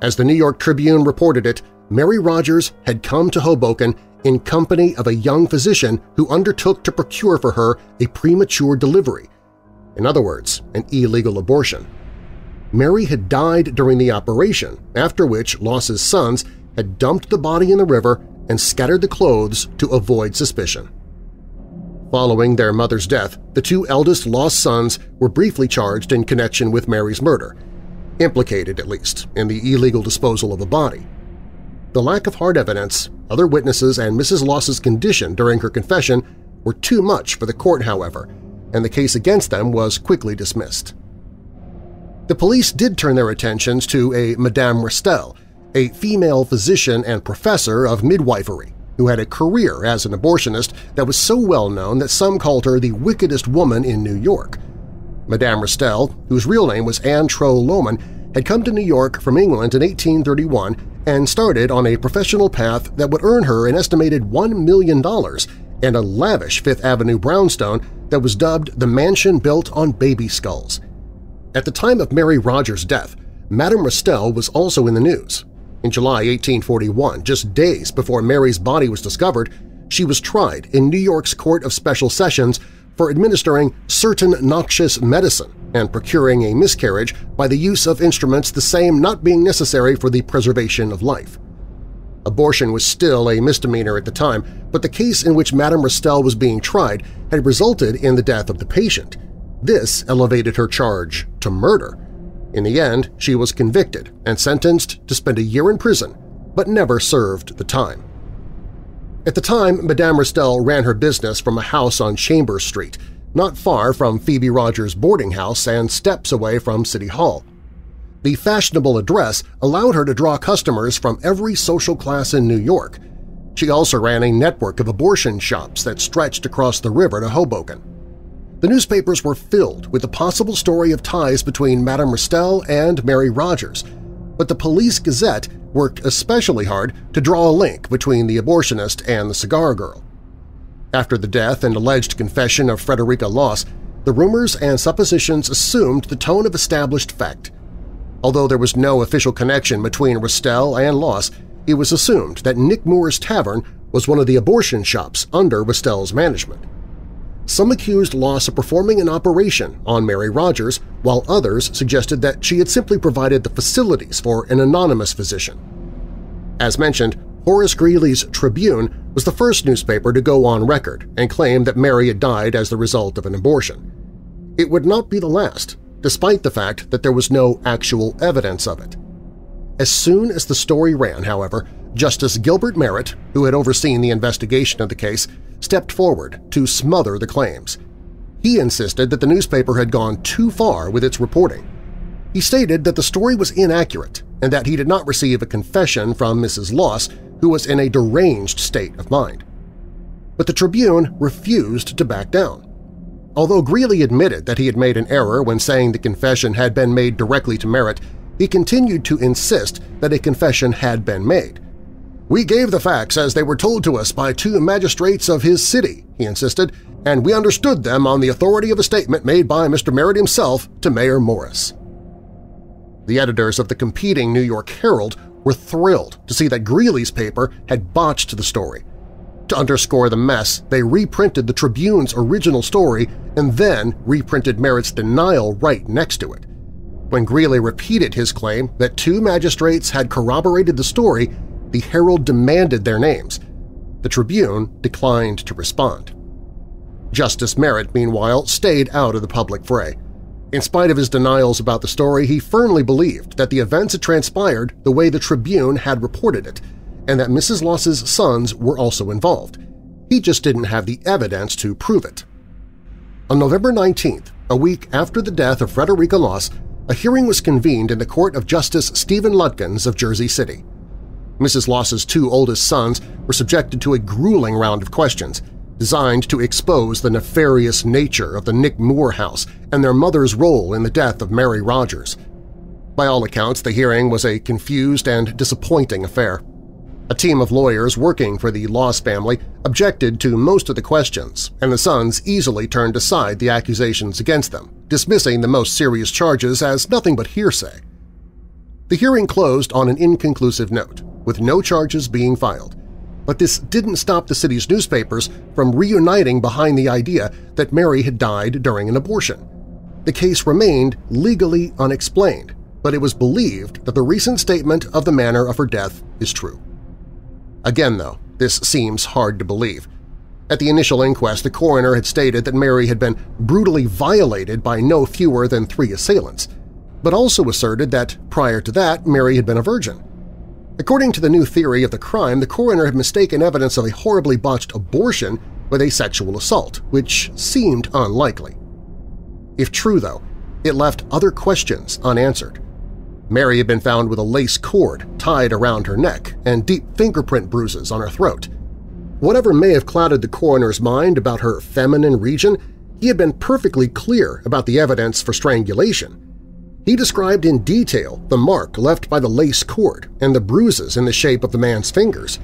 As the New York Tribune reported it, Mary Rogers had come to Hoboken in company of a young physician who undertook to procure for her a premature delivery, in other words, an illegal abortion. Mary had died during the operation, after which Loss's sons had dumped the body in the river and scattered the clothes to avoid suspicion. Following their mother's death, the two eldest Loss sons were briefly charged in connection with Mary's murder, implicated at least in the illegal disposal of a body. The lack of hard evidence, other witnesses, and Mrs. Loss's condition during her confession were too much for the court, however, and the case against them was quickly dismissed. The police did turn their attentions to a Madame Restell, a female physician and professor of midwifery, who had a career as an abortionist that was so well known that some called her the wickedest woman in New York. Madame Restell, whose real name was Anne Tro Lohmann, had come to New York from England in 1831 and started on a professional path that would earn her an estimated $1 million and a lavish Fifth Avenue brownstone that was dubbed the mansion built on baby skulls. At the time of Mary Rogers' death, Madame Restell was also in the news. In July 1841, just days before Mary's body was discovered, she was tried in New York's Court of Special Sessions for administering certain noxious medicine and procuring a miscarriage by the use of instruments the same not being necessary for the preservation of life. Abortion was still a misdemeanor at the time, but the case in which Madame Restell was being tried had resulted in the death of the patient. This elevated her charge to murder. In the end, she was convicted and sentenced to spend a year in prison, but never served the time. At the time, Madame Restell ran her business from a house on Chambers Street, not far from Phoebe Rogers' boarding house and steps away from City Hall. The fashionable address allowed her to draw customers from every social class in New York. She also ran a network of abortion shops that stretched across the river to Hoboken. The newspapers were filled with the possible story of ties between Madame Restell and Mary Rogers, but the Police Gazette worked especially hard to draw a link between the abortionist and the cigar girl. After the death and alleged confession of Frederica Loss, the rumors and suppositions assumed the tone of established fact. Although there was no official connection between Restell and Loss, it was assumed that Nick Moore's Tavern was one of the abortion shops under Restell's management. Some accused Loss of performing an operation on Mary Rogers, while others suggested that she had simply provided the facilities for an anonymous physician. As mentioned, Horace Greeley's Tribune was the first newspaper to go on record and claim that Mary had died as the result of an abortion. It would not be the last, despite the fact that there was no actual evidence of it. As soon as the story ran, however, Justice Gilbert Merritt, who had overseen the investigation of the case, stepped forward to smother the claims. He insisted that the newspaper had gone too far with its reporting. He stated that the story was inaccurate and that he did not receive a confession from Mrs. Loss, who was in a deranged state of mind. But the Tribune refused to back down. Although Greeley admitted that he had made an error when saying the confession had been made directly to Merritt, he continued to insist that a confession had been made. "We gave the facts as they were told to us by two magistrates of his city," he insisted, "and we understood them on the authority of a statement made by Mr. Merritt himself to Mayor Morris." The editors of the competing New York Herald were thrilled to see that Greeley's paper had botched the story. To underscore the mess, they reprinted the Tribune's original story and then reprinted Merritt's denial right next to it. When Greeley repeated his claim that two magistrates had corroborated the story, the Herald demanded their names. The Tribune declined to respond. Justice Merritt, meanwhile, stayed out of the public fray. In spite of his denials about the story, he firmly believed that the events had transpired the way the Tribune had reported it, and that Mrs. Loss's sons were also involved. He just didn't have the evidence to prove it. On November 19th, a week after the death of Frederica Loss, a hearing was convened in the court of Justice Stephen Lutkins of Jersey City. Mrs. Loss's two oldest sons were subjected to a grueling round of questions, designed to expose the nefarious nature of the Nick Moore House and their mother's role in the death of Mary Rogers. By all accounts, the hearing was a confused and disappointing affair. A team of lawyers working for the Loss family objected to most of the questions, and the sons easily turned aside the accusations against them, dismissing the most serious charges as nothing but hearsay. The hearing closed on an inconclusive note, with no charges being filed. But this didn't stop the city's newspapers from reuniting behind the idea that Mary had died during an abortion. The case remained legally unexplained, but it was believed that the recent statement of the manner of her death is true. Again, though, this seems hard to believe. At the initial inquest, the coroner had stated that Mary had been brutally violated by no fewer than 3 assailants, but also asserted that, prior to that, Mary had been a virgin. According to the new theory of the crime, the coroner had mistaken evidence of a horribly botched abortion with a sexual assault, which seemed unlikely. If true, though, it left other questions unanswered. Mary had been found with a lace cord tied around her neck and deep fingerprint bruises on her throat. Whatever may have clouded the coroner's mind about her feminine region, he had been perfectly clear about the evidence for strangulation. He described in detail the mark left by the lace cord and the bruises in the shape of the man's fingers.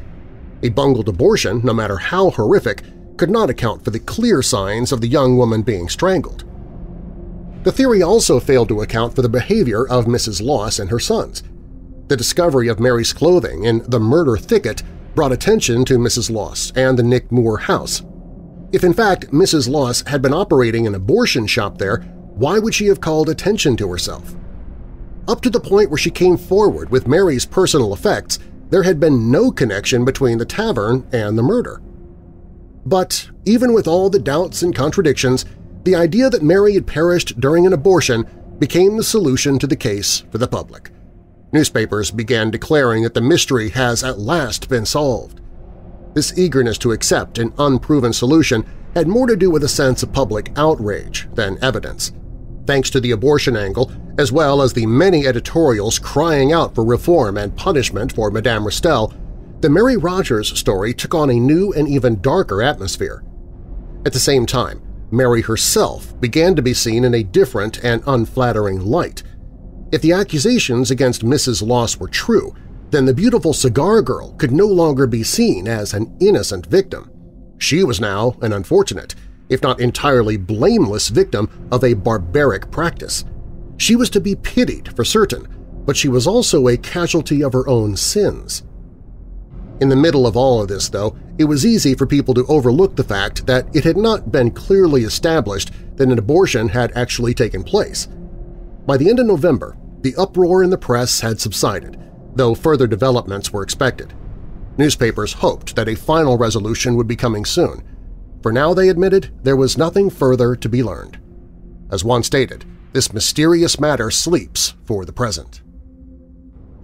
A bungled abortion, no matter how horrific, could not account for the clear signs of the young woman being strangled. The theory also failed to account for the behavior of Mrs. Loss and her sons. The discovery of Mary's clothing in The Murder Thicket brought attention to Mrs. Loss and the Nick Moore house. If in fact Mrs. Loss had been operating an abortion shop there, why would she have called attention to herself? Up to the point where she came forward with Mary's personal effects, there had been no connection between the tavern and the murder. But even with all the doubts and contradictions, the idea that Mary had perished during an abortion became the solution to the case for the public. Newspapers began declaring that the mystery has at last been solved. This eagerness to accept an unproven solution had more to do with a sense of public outrage than evidence. Thanks to the abortion angle, as well as the many editorials crying out for reform and punishment for Madame Restell, the Mary Rogers story took on a new and even darker atmosphere. At the same time, Mary herself began to be seen in a different and unflattering light. If the accusations against Mrs. Loss were true, then the beautiful cigar girl could no longer be seen as an innocent victim. She was now an unfortunate, if not entirely blameless, victim of a barbaric practice. She was to be pitied for certain, but she was also a casualty of her own sins. In the middle of all of this, though, it was easy for people to overlook the fact that it had not been clearly established that an abortion had actually taken place. By the end of November, the uproar in the press had subsided, though further developments were expected. Newspapers hoped that a final resolution would be coming soon. For now, they admitted, there was nothing further to be learned. As one stated, this mysterious matter sleeps for the present.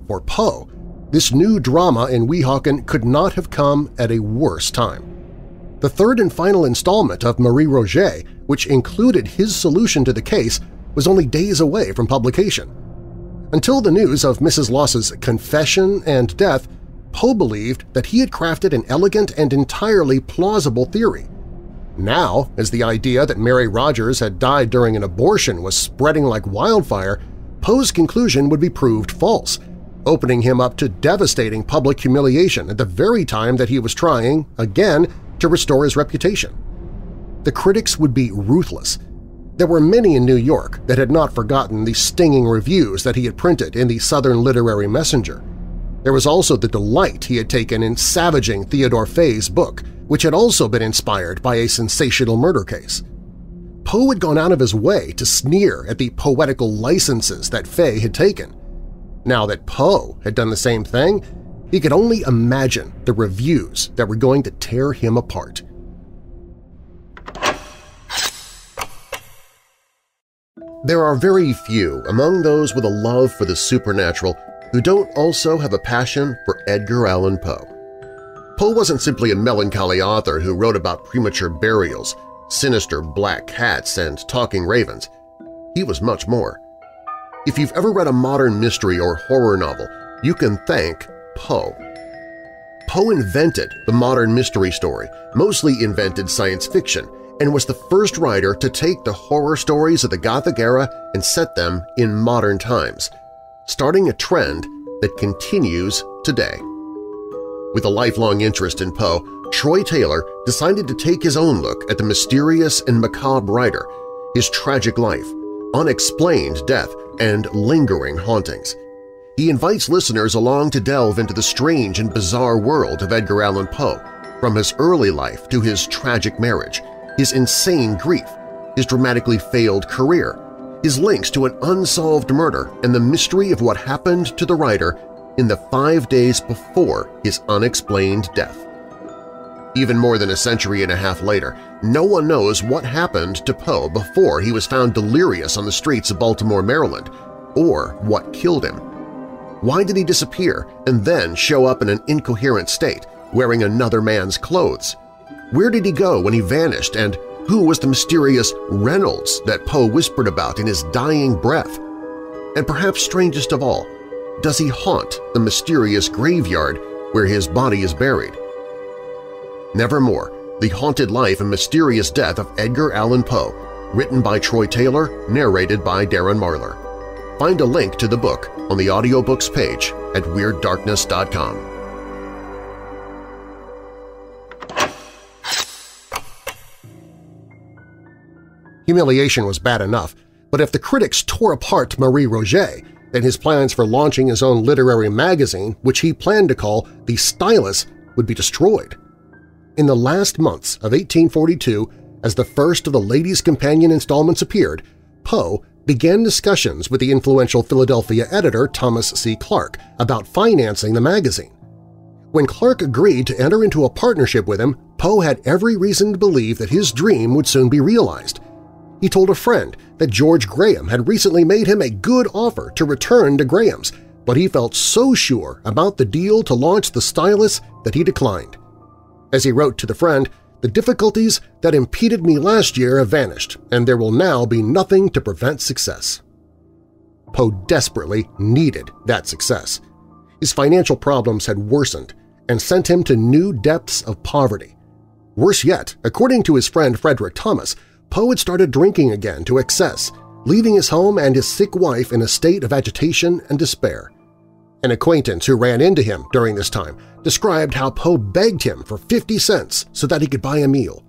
For Poe, this new drama in Weehawken could not have come at a worse time. The third and final installment of Marie Roget, which included his solution to the case, was only days away from publication. Until the news of Mrs. Loss's confession and death, Poe believed that he had crafted an elegant and entirely plausible theory. Now, as the idea that Mary Rogers had died during an abortion was spreading like wildfire, Poe's conclusion would be proved false, opening him up to devastating public humiliation at the very time that he was trying, again, to restore his reputation. The critics would be ruthless. There were many in New York that had not forgotten the stinging reviews that he had printed in the Southern Literary Messenger. There was also the delight he had taken in savaging Theodore Fay's book, which had also been inspired by a sensational murder case. Poe had gone out of his way to sneer at the poetical licenses that Fay had taken. Now that Poe had done the same thing, he could only imagine the reviews that were going to tear him apart. There are very few among those with a love for the supernatural who don't also have a passion for Edgar Allan Poe. Poe wasn't simply a melancholy author who wrote about premature burials, sinister black cats, and talking ravens. He was much more. If you've ever read a modern mystery or horror novel, you can thank Poe. Poe invented the modern mystery story, mostly invented science fiction, and was the first writer to take the horror stories of the Gothic era and set them in modern times, starting a trend that continues today. With a lifelong interest in Poe, Troy Taylor decided to take his own look at the mysterious and macabre writer, his tragic life, unexplained death, and lingering hauntings. He invites listeners along to delve into the strange and bizarre world of Edgar Allan Poe, from his early life to his tragic marriage, his insane grief, his dramatically failed career, his links to an unsolved murder, and the mystery of what happened to the writer in the 5 days before his unexplained death. Even more than a century and a half later, no one knows what happened to Poe before he was found delirious on the streets of Baltimore, Maryland, or what killed him. Why did he disappear and then show up in an incoherent state, wearing another man's clothes? Where did he go when he vanished, and who was the mysterious Reynolds that Poe whispered about in his dying breath? And perhaps strangest of all, does he haunt the mysterious graveyard where his body is buried? Nevermore, The Haunted Life and Mysterious Death of Edgar Allan Poe, written by Troy Taylor, narrated by Darren Marlar. Find a link to the book on the audiobooks page at WeirdDarkness.com. Humiliation was bad enough, but if the critics tore apart Marie Roget, then his plans for launching his own literary magazine, which he planned to call The Stylus, would be destroyed. In the last months of 1842, as the first of the Ladies' Companion installments appeared, Poe began discussions with the influential Philadelphia editor Thomas C. Clark about financing the magazine. When Clark agreed to enter into a partnership with him, Poe had every reason to believe that his dream would soon be realized. He told a friend that George Graham had recently made him a good offer to return to Graham's, but he felt so sure about the deal to launch The Stylus that he declined. As he wrote to the friend, "The difficulties that impeded me last year have vanished, and there will now be nothing to prevent success." Poe desperately needed that success. His financial problems had worsened and sent him to new depths of poverty. Worse yet, according to his friend Frederick Thomas, Poe had started drinking again to excess, leaving his home and his sick wife in a state of agitation and despair. An acquaintance who ran into him during this time described how Poe begged him for 50 cents so that he could buy a meal.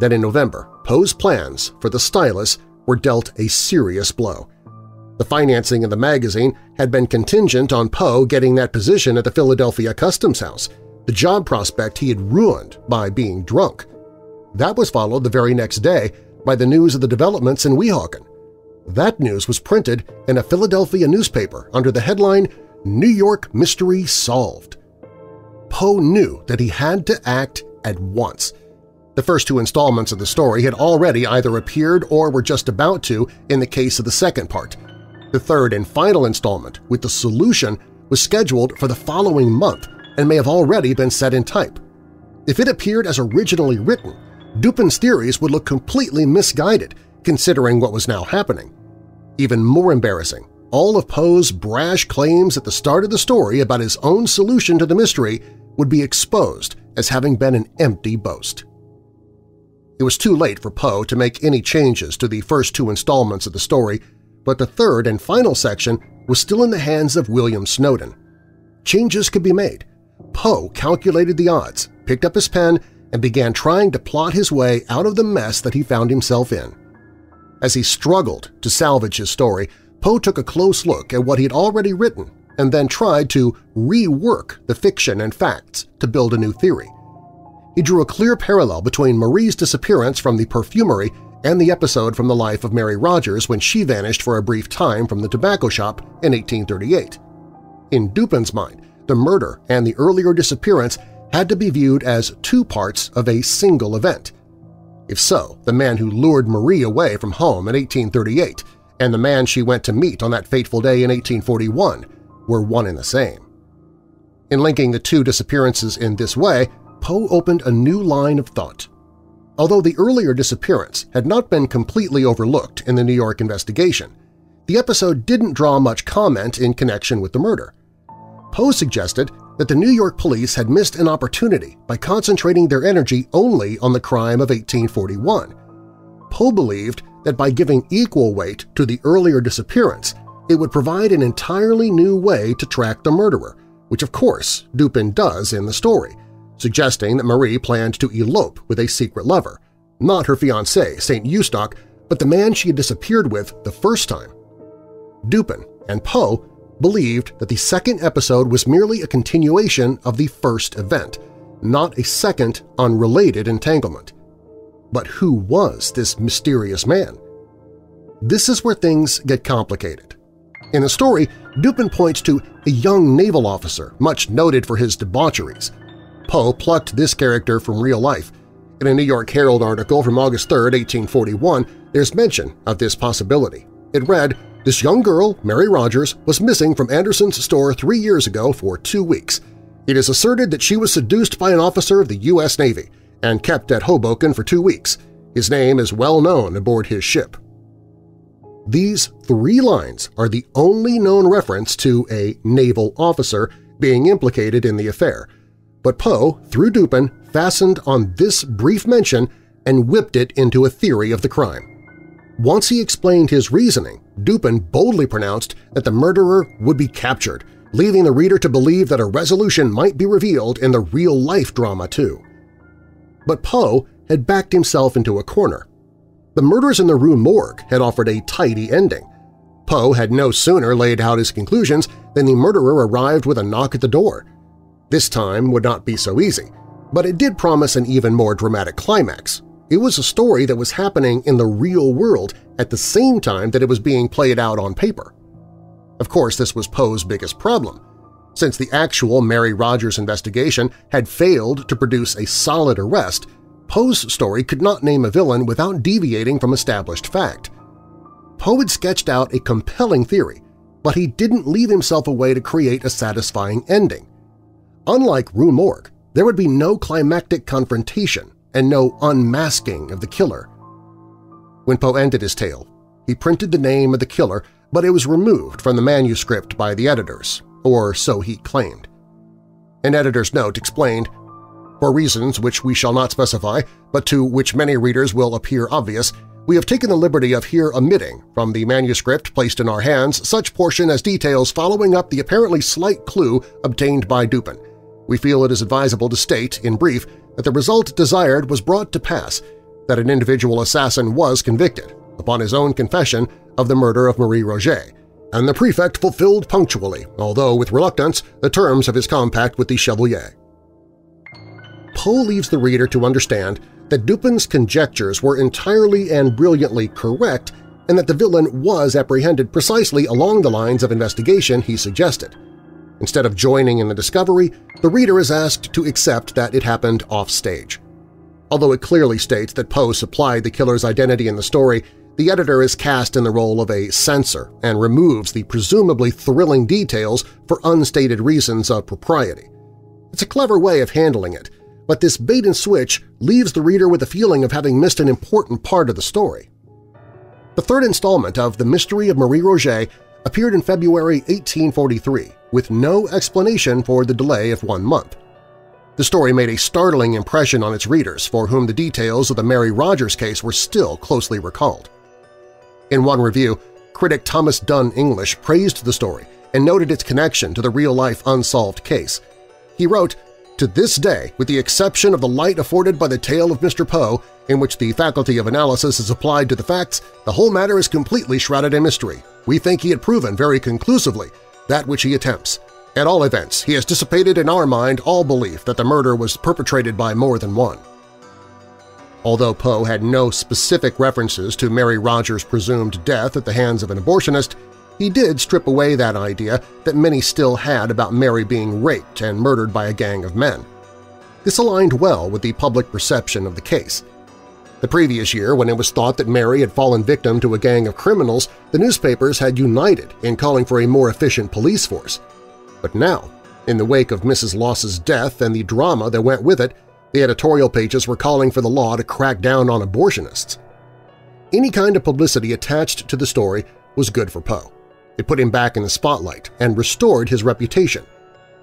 Then in November, Poe's plans for The Stylus were dealt a serious blow. The financing of the magazine had been contingent on Poe getting that position at the Philadelphia Customs House, the job prospect he had ruined by being drunk. That was followed the very next day by the news of the developments in Weehawken. That news was printed in a Philadelphia newspaper under the headline, "New York Mystery Solved." Poe knew that he had to act at once. The first two installments of the story had already either appeared or were just about to in the case of the second part. The third and final installment, with the solution, was scheduled for the following month and may have already been set in type. If it appeared as originally written, Dupin's theories would look completely misguided, considering what was now happening. Even more embarrassing, all of Poe's brash claims at the start of the story about his own solution to the mystery would be exposed as having been an empty boast. It was too late for Poe to make any changes to the first two installments of the story, but the third and final section was still in the hands of William Snowden. Changes could be made. Poe calculated the odds, picked up his pen, and began trying to plot his way out of the mess that he found himself in. As he struggled to salvage his story, Poe took a close look at what he'd already written and then tried to rework the fiction and facts to build a new theory. He drew a clear parallel between Marie's disappearance from the perfumery and the episode from the life of Mary Rogers when she vanished for a brief time from the tobacco shop in 1838. In Dupin's mind, the murder and the earlier disappearance had to be viewed as two parts of a single event. If so, the man who lured Marie away from home in 1838 and the man she went to meet on that fateful day in 1841 were one and the same. In linking the two disappearances in this way, Poe opened a new line of thought. Although the earlier disappearance had not been completely overlooked in the New York investigation, the episode didn't draw much comment in connection with the murder. Poe suggested that the New York police had missed an opportunity by concentrating their energy only on the crime of 1841. Poe believed that by giving equal weight to the earlier disappearance, it would provide an entirely new way to track the murderer, which of course Dupin does in the story, suggesting that Marie planned to elope with a secret lover, not her fiancé, Saint Eustache, but the man she had disappeared with the first time. Dupin and Poe believed that the second episode was merely a continuation of the first event, not a second unrelated entanglement. But who was this mysterious man? This is where things get complicated. In the story, Dupin points to a young naval officer much noted for his debaucheries. Poe plucked this character from real life. In a New York Herald article from August 3, 1841, there's mention of this possibility. It read, "This young girl, Mary Rogers, was missing from Anderson's store 3 years ago for 2 weeks. It is asserted that she was seduced by an officer of the U.S. Navy and kept at Hoboken for 2 weeks. His name is well known aboard his ship." These 3 lines are the only known reference to a naval officer being implicated in the affair, but Poe, through Dupin, fastened on this brief mention and whipped it into a theory of the crime. Once he explained his reasoning, Dupin boldly pronounced that the murderer would be captured, leaving the reader to believe that a resolution might be revealed in the real-life drama too. But Poe had backed himself into a corner. The Murders in the Rue Morgue had offered a tidy ending. Poe had no sooner laid out his conclusions than the murderer arrived with a knock at the door. This time would not be so easy, but it did promise an even more dramatic climax. It was a story that was happening in the real world at the same time that it was being played out on paper. Of course, this was Poe's biggest problem. Since the actual Mary Rogers investigation had failed to produce a solid arrest, Poe's story could not name a villain without deviating from established fact. Poe had sketched out a compelling theory, but he didn't leave himself a way to create a satisfying ending. Unlike Rue Morgue, there would be no climactic confrontation and no unmasking of the killer. When Poe ended his tale, he printed the name of the killer, but it was removed from the manuscript by the editors, or so he claimed. An editor's note explained, "For reasons which we shall not specify, but to which many readers will appear obvious, we have taken the liberty of here omitting from the manuscript placed in our hands such portion as details following up the apparently slight clue obtained by Dupin. We feel it is advisable to state, in brief, that the result desired was brought to pass, that an individual assassin was convicted, upon his own confession, of the murder of Marie Roget, and the prefect fulfilled punctually, although with reluctance, the terms of his compact with the Chevalier." Poe leaves the reader to understand that Dupin's conjectures were entirely and brilliantly correct and that the villain was apprehended precisely along the lines of investigation he suggested. Instead of joining in the discovery, the reader is asked to accept that it happened off-stage. Although it clearly states that Poe supplied the killer's identity in the story, the editor is cast in the role of a censor and removes the presumably thrilling details for unstated reasons of propriety. It's a clever way of handling it, but this bait-and-switch leaves the reader with a feeling of having missed an important part of the story. The third installment of The Mystery of Marie Roget appeared in February 1843, with no explanation for the delay of 1 month. The story made a startling impression on its readers, for whom the details of the Mary Rogers case were still closely recalled. In one review, critic Thomas Dunn English praised the story and noted its connection to the real-life unsolved case. He wrote, "To this day, with the exception of the light afforded by the tale of Mr. Poe, in which the faculty of analysis is applied to the facts, the whole matter is completely shrouded in mystery. We think he had proven very conclusively that which he attempts. At all events, he has dissipated in our mind all belief that the murder was perpetrated by more than one." Although Poe had no specific references to Mary Rogers' presumed death at the hands of an abortionist, he did strip away that idea that many still had about Mary being raped and murdered by a gang of men. This aligned well with the public perception of the case. The previous year, when it was thought that Mary had fallen victim to a gang of criminals, the newspapers had united in calling for a more efficient police force. But now, in the wake of Mrs. Loss's death and the drama that went with it, the editorial pages were calling for the law to crack down on abortionists. Any kind of publicity attached to the story was good for Poe. It put him back in the spotlight and restored his reputation,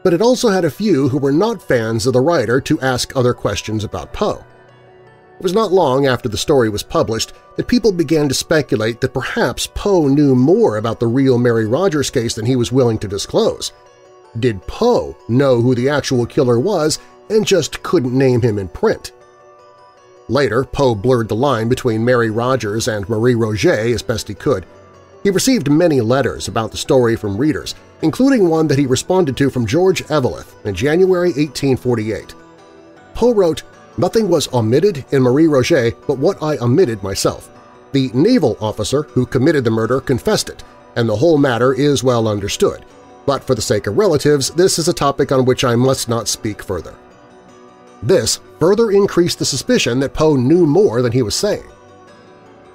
but it also had a few who were not fans of the writer to ask other questions about Poe. It was not long after the story was published that people began to speculate that perhaps Poe knew more about the real Mary Rogers case than he was willing to disclose. Did Poe know who the actual killer was and just couldn't name him in print? Later, Poe blurred the line between Mary Rogers and Marie Roget as best he could. He received many letters about the story from readers, including one that he responded to from George Eveleth in January 1848. Poe wrote, "Nothing was omitted in Marie Roget but what I omitted myself. The naval officer who committed the murder confessed it, and the whole matter is well understood. But for the sake of relatives, this is a topic on which I must not speak further." This further increased the suspicion that Poe knew more than he was saying.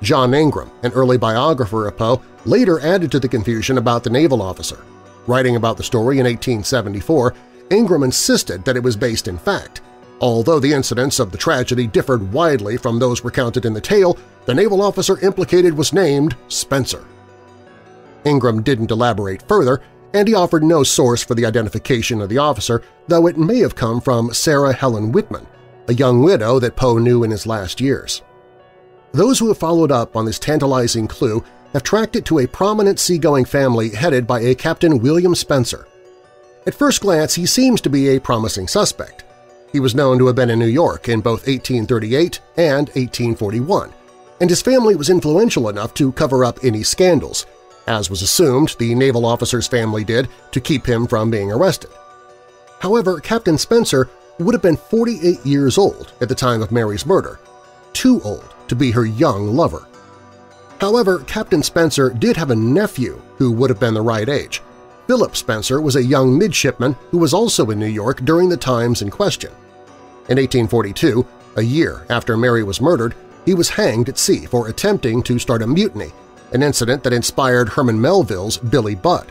John Ingram, an early biographer of Poe, later added to the confusion about the naval officer. Writing about the story in 1874, Ingram insisted that it was based in fact. Although the incidents of the tragedy differed widely from those recounted in the tale, the naval officer implicated was named Spencer. Ingram didn't elaborate further, and he offered no source for the identification of the officer, though it may have come from Sarah Helen Whitman, a young widow that Poe knew in his last years. Those who have followed up on this tantalizing clue have tracked it to a prominent seagoing family headed by a Captain William Spencer. At first glance, he seems to be a promising suspect. He was known to have been in New York in both 1838 and 1841, and his family was influential enough to cover up any scandals, as was assumed the naval officer's family did to keep him from being arrested. However, Captain Spencer would have been 48 years old at the time of Mary's murder, too old to be her young lover. However, Captain Spencer did have a nephew who would have been the right age. Philip Spencer was a young midshipman who was also in New York during the times in question. In 1842, a year after Mary was murdered, he was hanged at sea for attempting to start a mutiny, an incident that inspired Herman Melville's Billy Budd.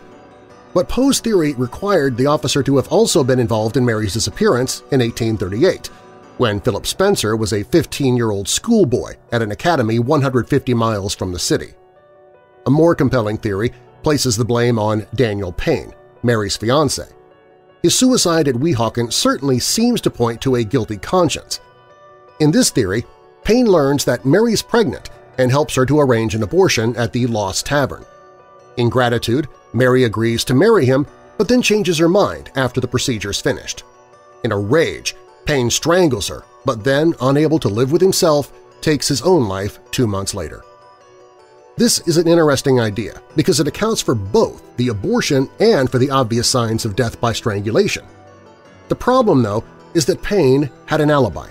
But Poe's theory required the officer to have also been involved in Mary's disappearance in 1838, when Philip Spencer was a 15-year-old schoolboy at an academy 150 miles from the city. A more compelling theory places the blame on Daniel Payne, Mary's fiancé. His suicide at Weehawken certainly seems to point to a guilty conscience. In this theory, Payne learns that Mary's pregnant and helps her to arrange an abortion at the Lost Tavern. In gratitude, Mary agrees to marry him but then changes her mind after the procedure's finished. In a rage, Payne strangles her but then, unable to live with himself, takes his own life 2 months later. This is an interesting idea because it accounts for both the abortion and for the obvious signs of death by strangulation. The problem, though, is that Payne had an alibi.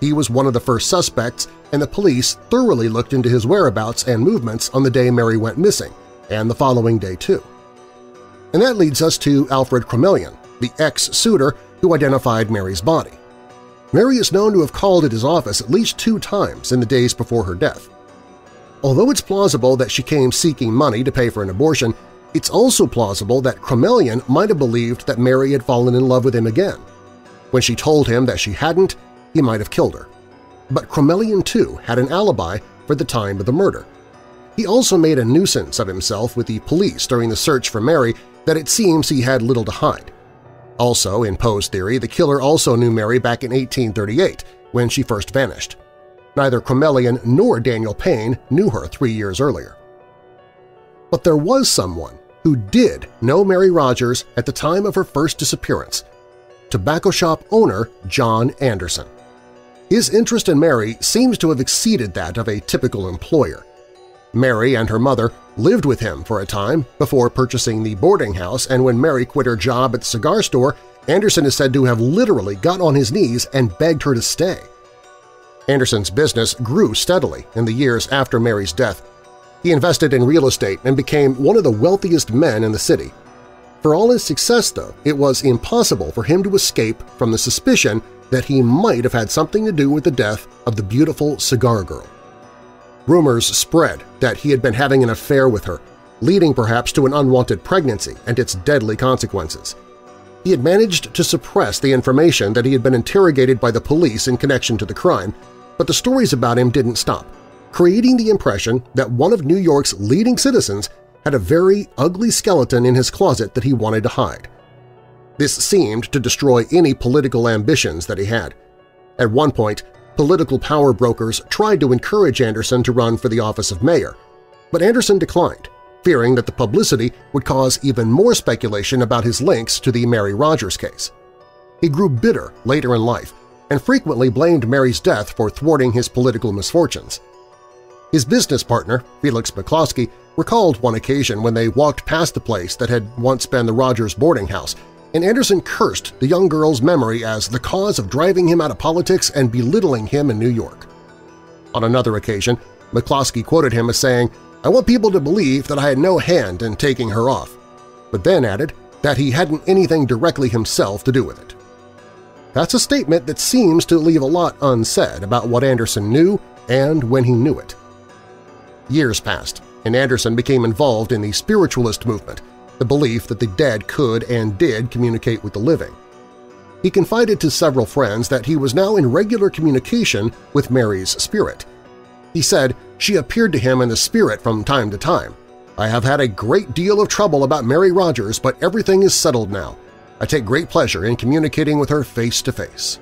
He was one of the first suspects, and the police thoroughly looked into his whereabouts and movements on the day Mary went missing, and the following day too. And that leads us to Alfred Crommelin, the ex-suitor who identified Mary's body. Mary is known to have called at his office at least 2 times in the days before her death. Although it's plausible that she came seeking money to pay for an abortion, it's also plausible that Crommelin might have believed that Mary had fallen in love with him again. When she told him that she hadn't, he might have killed her. But Crommelin, too, had an alibi for the time of the murder. He also made a nuisance of himself with the police during the search for Mary that it seems he had little to hide. Also, in Poe's theory, the killer also knew Mary back in 1838 when she first vanished. Neither Crommelin nor Daniel Payne knew her 3 years earlier. But there was someone who did know Mary Rogers at the time of her first disappearance – tobacco shop owner John Anderson. His interest in Mary seems to have exceeded that of a typical employer. Mary and her mother lived with him for a time before purchasing the boarding house, and when Mary quit her job at the cigar store, Anderson is said to have literally got on his knees and begged her to stay. Anderson's business grew steadily in the years after Mary's death. He invested in real estate and became one of the wealthiest men in the city. For all his success, though, it was impossible for him to escape from the suspicion that he might have had something to do with the death of the beautiful cigar girl. Rumors spread that he had been having an affair with her, leading perhaps to an unwanted pregnancy and its deadly consequences. He had managed to suppress the information that he had been interrogated by the police in connection to the crime, but the stories about him didn't stop, creating the impression that one of New York's leading citizens had a very ugly skeleton in his closet that he wanted to hide. This seemed to destroy any political ambitions that he had. At one point, political power brokers tried to encourage Anderson to run for the office of mayor, but Anderson declined, fearing that the publicity would cause even more speculation about his links to the Mary Rogers case. He grew bitter later in life and frequently blamed Mary's death for thwarting his political misfortunes. His business partner, Felix McCloskey, recalled one occasion when they walked past the place that had once been the Rogers boarding house, and Anderson cursed the young girl's memory as the cause of driving him out of politics and belittling him in New York. On another occasion, McCloskey quoted him as saying, "I want people to believe that I had no hand in taking her off," but then added that he hadn't anything directly himself to do with it. That's a statement that seems to leave a lot unsaid about what Anderson knew and when he knew it. Years passed, and Anderson became involved in the spiritualist movement, the belief that the dead could and did communicate with the living. He confided to several friends that he was now in regular communication with Mary's spirit. He said, "She appeared to him in the spirit from time to time. I have had a great deal of trouble about Mary Rogers, but everything is settled now. I take great pleasure in communicating with her face to face."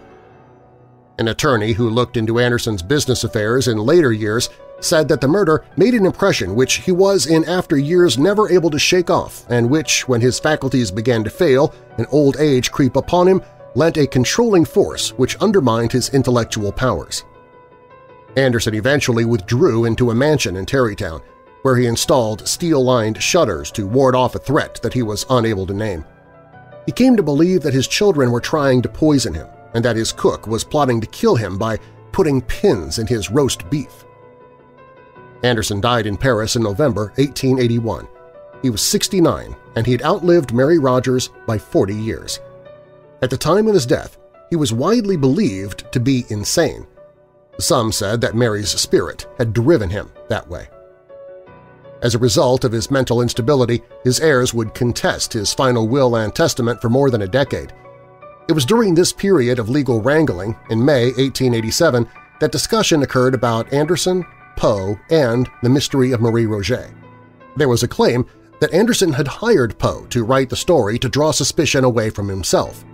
An attorney who looked into Anderson's business affairs in later years said that the murder made an impression which he was in after years never able to shake off and which, when his faculties began to fail and old age creep upon him, lent a controlling force which undermined his intellectual powers. Anderson eventually withdrew into a mansion in Tarrytown, where he installed steel-lined shutters to ward off a threat that he was unable to name. He came to believe that his children were trying to poison him and that his cook was plotting to kill him by putting pins in his roast beef. Anderson died in Paris in November 1881. He was 69, and he had outlived Mary Rogers by 40 years. At the time of his death, he was widely believed to be insane. Some said that Mary's spirit had driven him that way. As a result of his mental instability, his heirs would contest his final will and testament for more than a decade. It was during this period of legal wrangling, in May 1887, that discussion occurred about Anderson, Poe, and The Mystery of Marie Roget. There was a claim that Anderson had hired Poe to write the story to draw suspicion away from himself.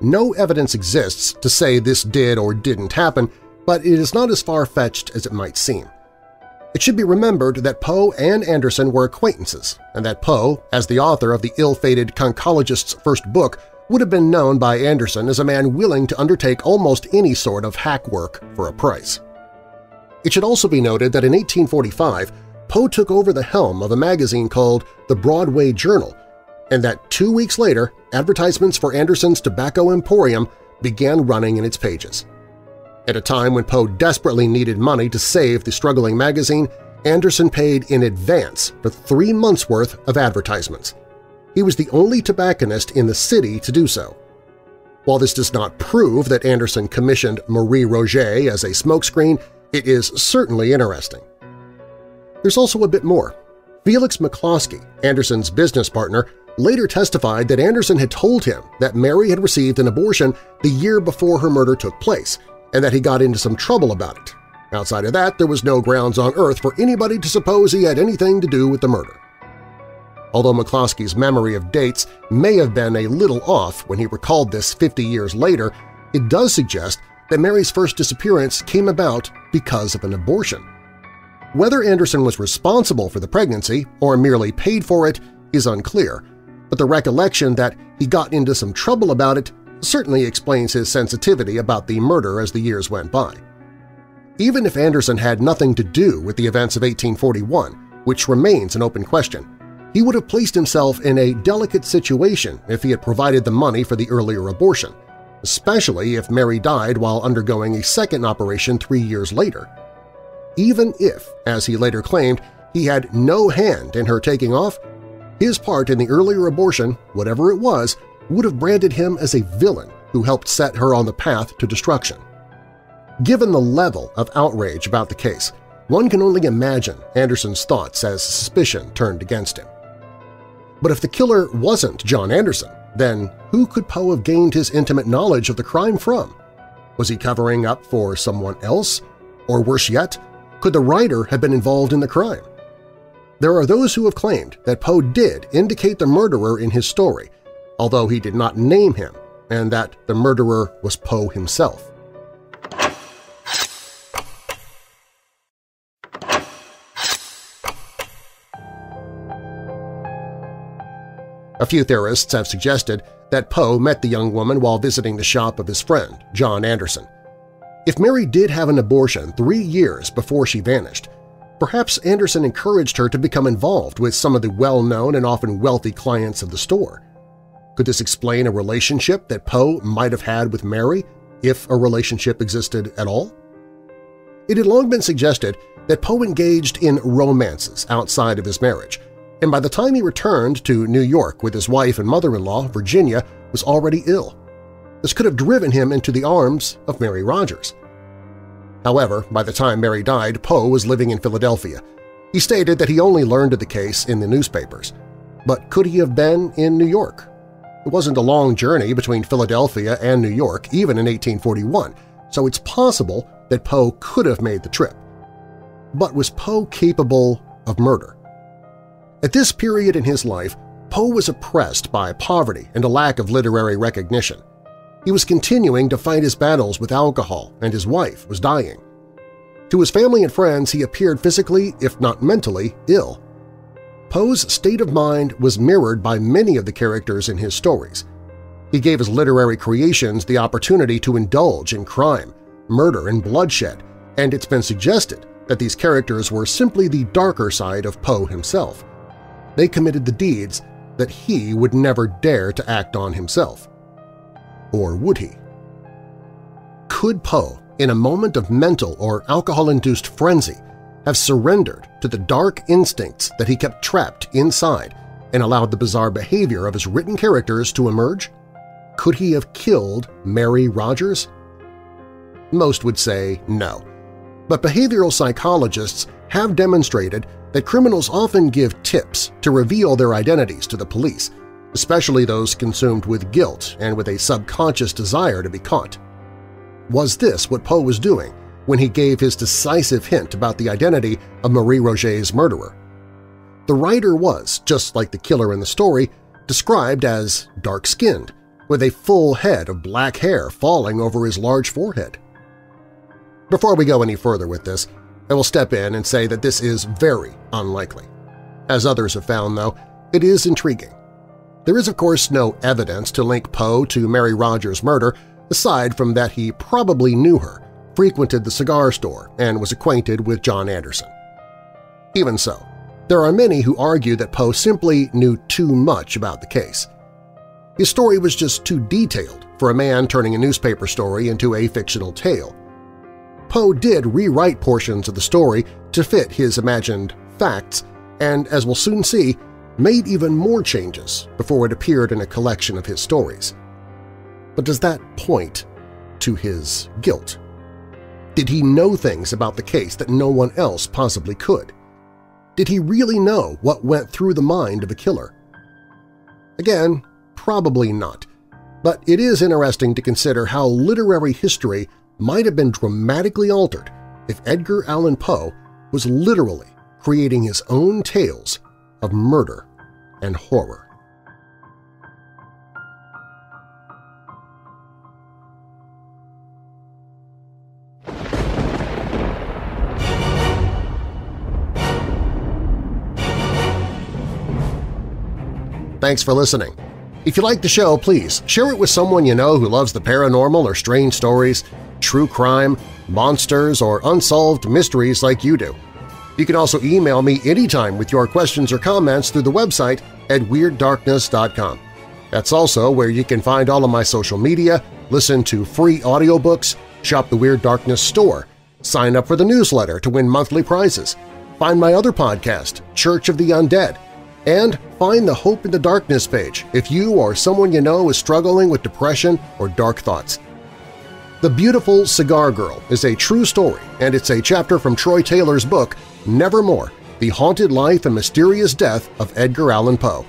No evidence exists to say this did or didn't happen, but it is not as far-fetched as it might seem. It should be remembered that Poe and Anderson were acquaintances, and that Poe, as the author of the ill-fated Conchologist's first book, would have been known by Anderson as a man willing to undertake almost any sort of hack work for a price. It should also be noted that in 1845, Poe took over the helm of a magazine called The Broadway Journal, and that 2 weeks later, advertisements for Anderson's Tobacco Emporium began running in its pages. At a time when Poe desperately needed money to save the struggling magazine, Anderson paid in advance for 3 months' worth of advertisements. He was the only tobacconist in the city to do so. While this does not prove that Anderson commissioned Marie Roget as a smokescreen, it is certainly interesting. There's also a bit more. Felix McCloskey, Anderson's business partner, later testified that Anderson had told him that Mary had received an abortion the year before her murder took place, and that he got into some trouble about it. Outside of that, there was no grounds on earth for anybody to suppose he had anything to do with the murder. Although McCloskey's memory of dates may have been a little off when he recalled this 50 years later, it does suggest that Mary's first disappearance came about because of an abortion. Whether Anderson was responsible for the pregnancy or merely paid for it is unclear, but the recollection that he got into some trouble about it certainly explains his sensitivity about the murder as the years went by. Even if Anderson had nothing to do with the events of 1841, which remains an open question, he would have placed himself in a delicate situation if he had provided the money for the earlier abortion, especially if Mary died while undergoing a second operation 3 years later. Even if, as he later claimed, he had no hand in her taking off, his part in the earlier abortion, whatever it was, would have branded him as a villain who helped set her on the path to destruction. Given the level of outrage about the case, one can only imagine Anderson's thoughts as suspicion turned against him. But if the killer wasn't John Anderson, then who could Poe have gained his intimate knowledge of the crime from? Was he covering up for someone else? Or worse yet, could the writer have been involved in the crime? There are those who have claimed that Poe did indicate the murderer in his story, although he did not name him, and that the murderer was Poe himself. A few theorists have suggested that Poe met the young woman while visiting the shop of his friend, John Anderson. If Mary did have an abortion 3 years before she vanished, perhaps Anderson encouraged her to become involved with some of the well-known and often wealthy clients of the store. Could this explain a relationship that Poe might have had with Mary, if a relationship existed at all? It had long been suggested that Poe engaged in romances outside of his marriage, and by the time he returned to New York with his wife and mother-in-law, Virginia was already ill. This could have driven him into the arms of Mary Rogers. However, by the time Mary died, Poe was living in Philadelphia. He stated that he only learned of the case in the newspapers. But could he have been in New York? It wasn't a long journey between Philadelphia and New York, even in 1841, so it's possible that Poe could have made the trip. But was Poe capable of murder? At this period in his life, Poe was oppressed by poverty and a lack of literary recognition. He was continuing to fight his battles with alcohol, and his wife was dying. To his family and friends, he appeared physically, if not mentally, ill. Poe's state of mind was mirrored by many of the characters in his stories. He gave his literary creations the opportunity to indulge in crime, murder, and bloodshed, and it's been suggested that these characters were simply the darker side of Poe himself. They committed the deeds that he would never dare to act on himself. Or would he? Could Poe, in a moment of mental or alcohol-induced frenzy, have surrendered to the dark instincts that he kept trapped inside and allowed the bizarre behavior of his written characters to emerge? Could he have killed Mary Rogers? Most would say no, but behavioral psychologists have demonstrated that criminals often give tips to reveal their identities to the police, especially those consumed with guilt and with a subconscious desire to be caught. Was this what Poe was doing when he gave his decisive hint about the identity of Marie Roget's murderer? The writer was, just like the killer in the story, described as dark-skinned, with a full head of black hair falling over his large forehead. Before we go any further with this, I will step in and say that this is very unlikely. As others have found, though, it is intriguing. There is, of course, no evidence to link Poe to Mary Rogers' murder aside from that he probably knew her, frequented the cigar store, and was acquainted with John Anderson. Even so, there are many who argue that Poe simply knew too much about the case. His story was just too detailed for a man turning a newspaper story into a fictional tale. Poe did rewrite portions of the story to fit his imagined facts and, as we'll soon see, made even more changes before it appeared in a collection of his stories. But does that point to his guilt? Did he know things about the case that no one else possibly could? Did he really know what went through the mind of a killer? Again, probably not, but it is interesting to consider how literary history might have been dramatically altered if Edgar Allan Poe was literally creating his own tales of murder and horror. Thanks for listening. If you like the show, please share it with someone you know who loves the paranormal or strange stories, true crime, monsters, or unsolved mysteries like you do. You can also email me anytime with your questions or comments through the website at WeirdDarkness.com. That's also where you can find all of my social media, listen to free audiobooks, shop the Weird Darkness store, sign up for the newsletter to win monthly prizes, find my other podcast, Church of the Undead, and find the Hope in the Darkness page if you or someone you know is struggling with depression or dark thoughts. The Beautiful Cigar Girl is a true story, and it's a chapter from Troy Taylor's book Nevermore, The Haunted Life and Mysterious Death of Edgar Allan Poe,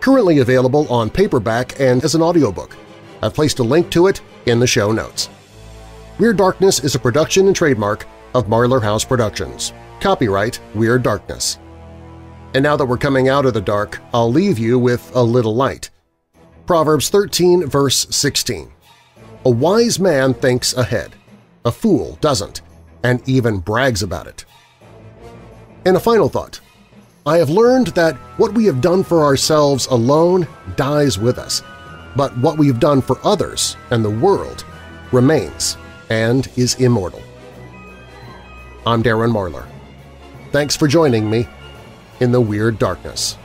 currently available on paperback and as an audiobook. I've placed a link to it in the show notes. Weird Darkness is a production and trademark of Marlar House Productions. Copyright Weird Darkness. And now that we're coming out of the dark, I'll leave you with a little light. Proverbs 13, verse 16. A wise man thinks ahead, a fool doesn't, and even brags about it. And a final thought. I have learned that what we have done for ourselves alone dies with us, but what we've done for others and the world remains and is immortal. I'm Darren Marlar. Thanks for joining me in the Weird Darkness.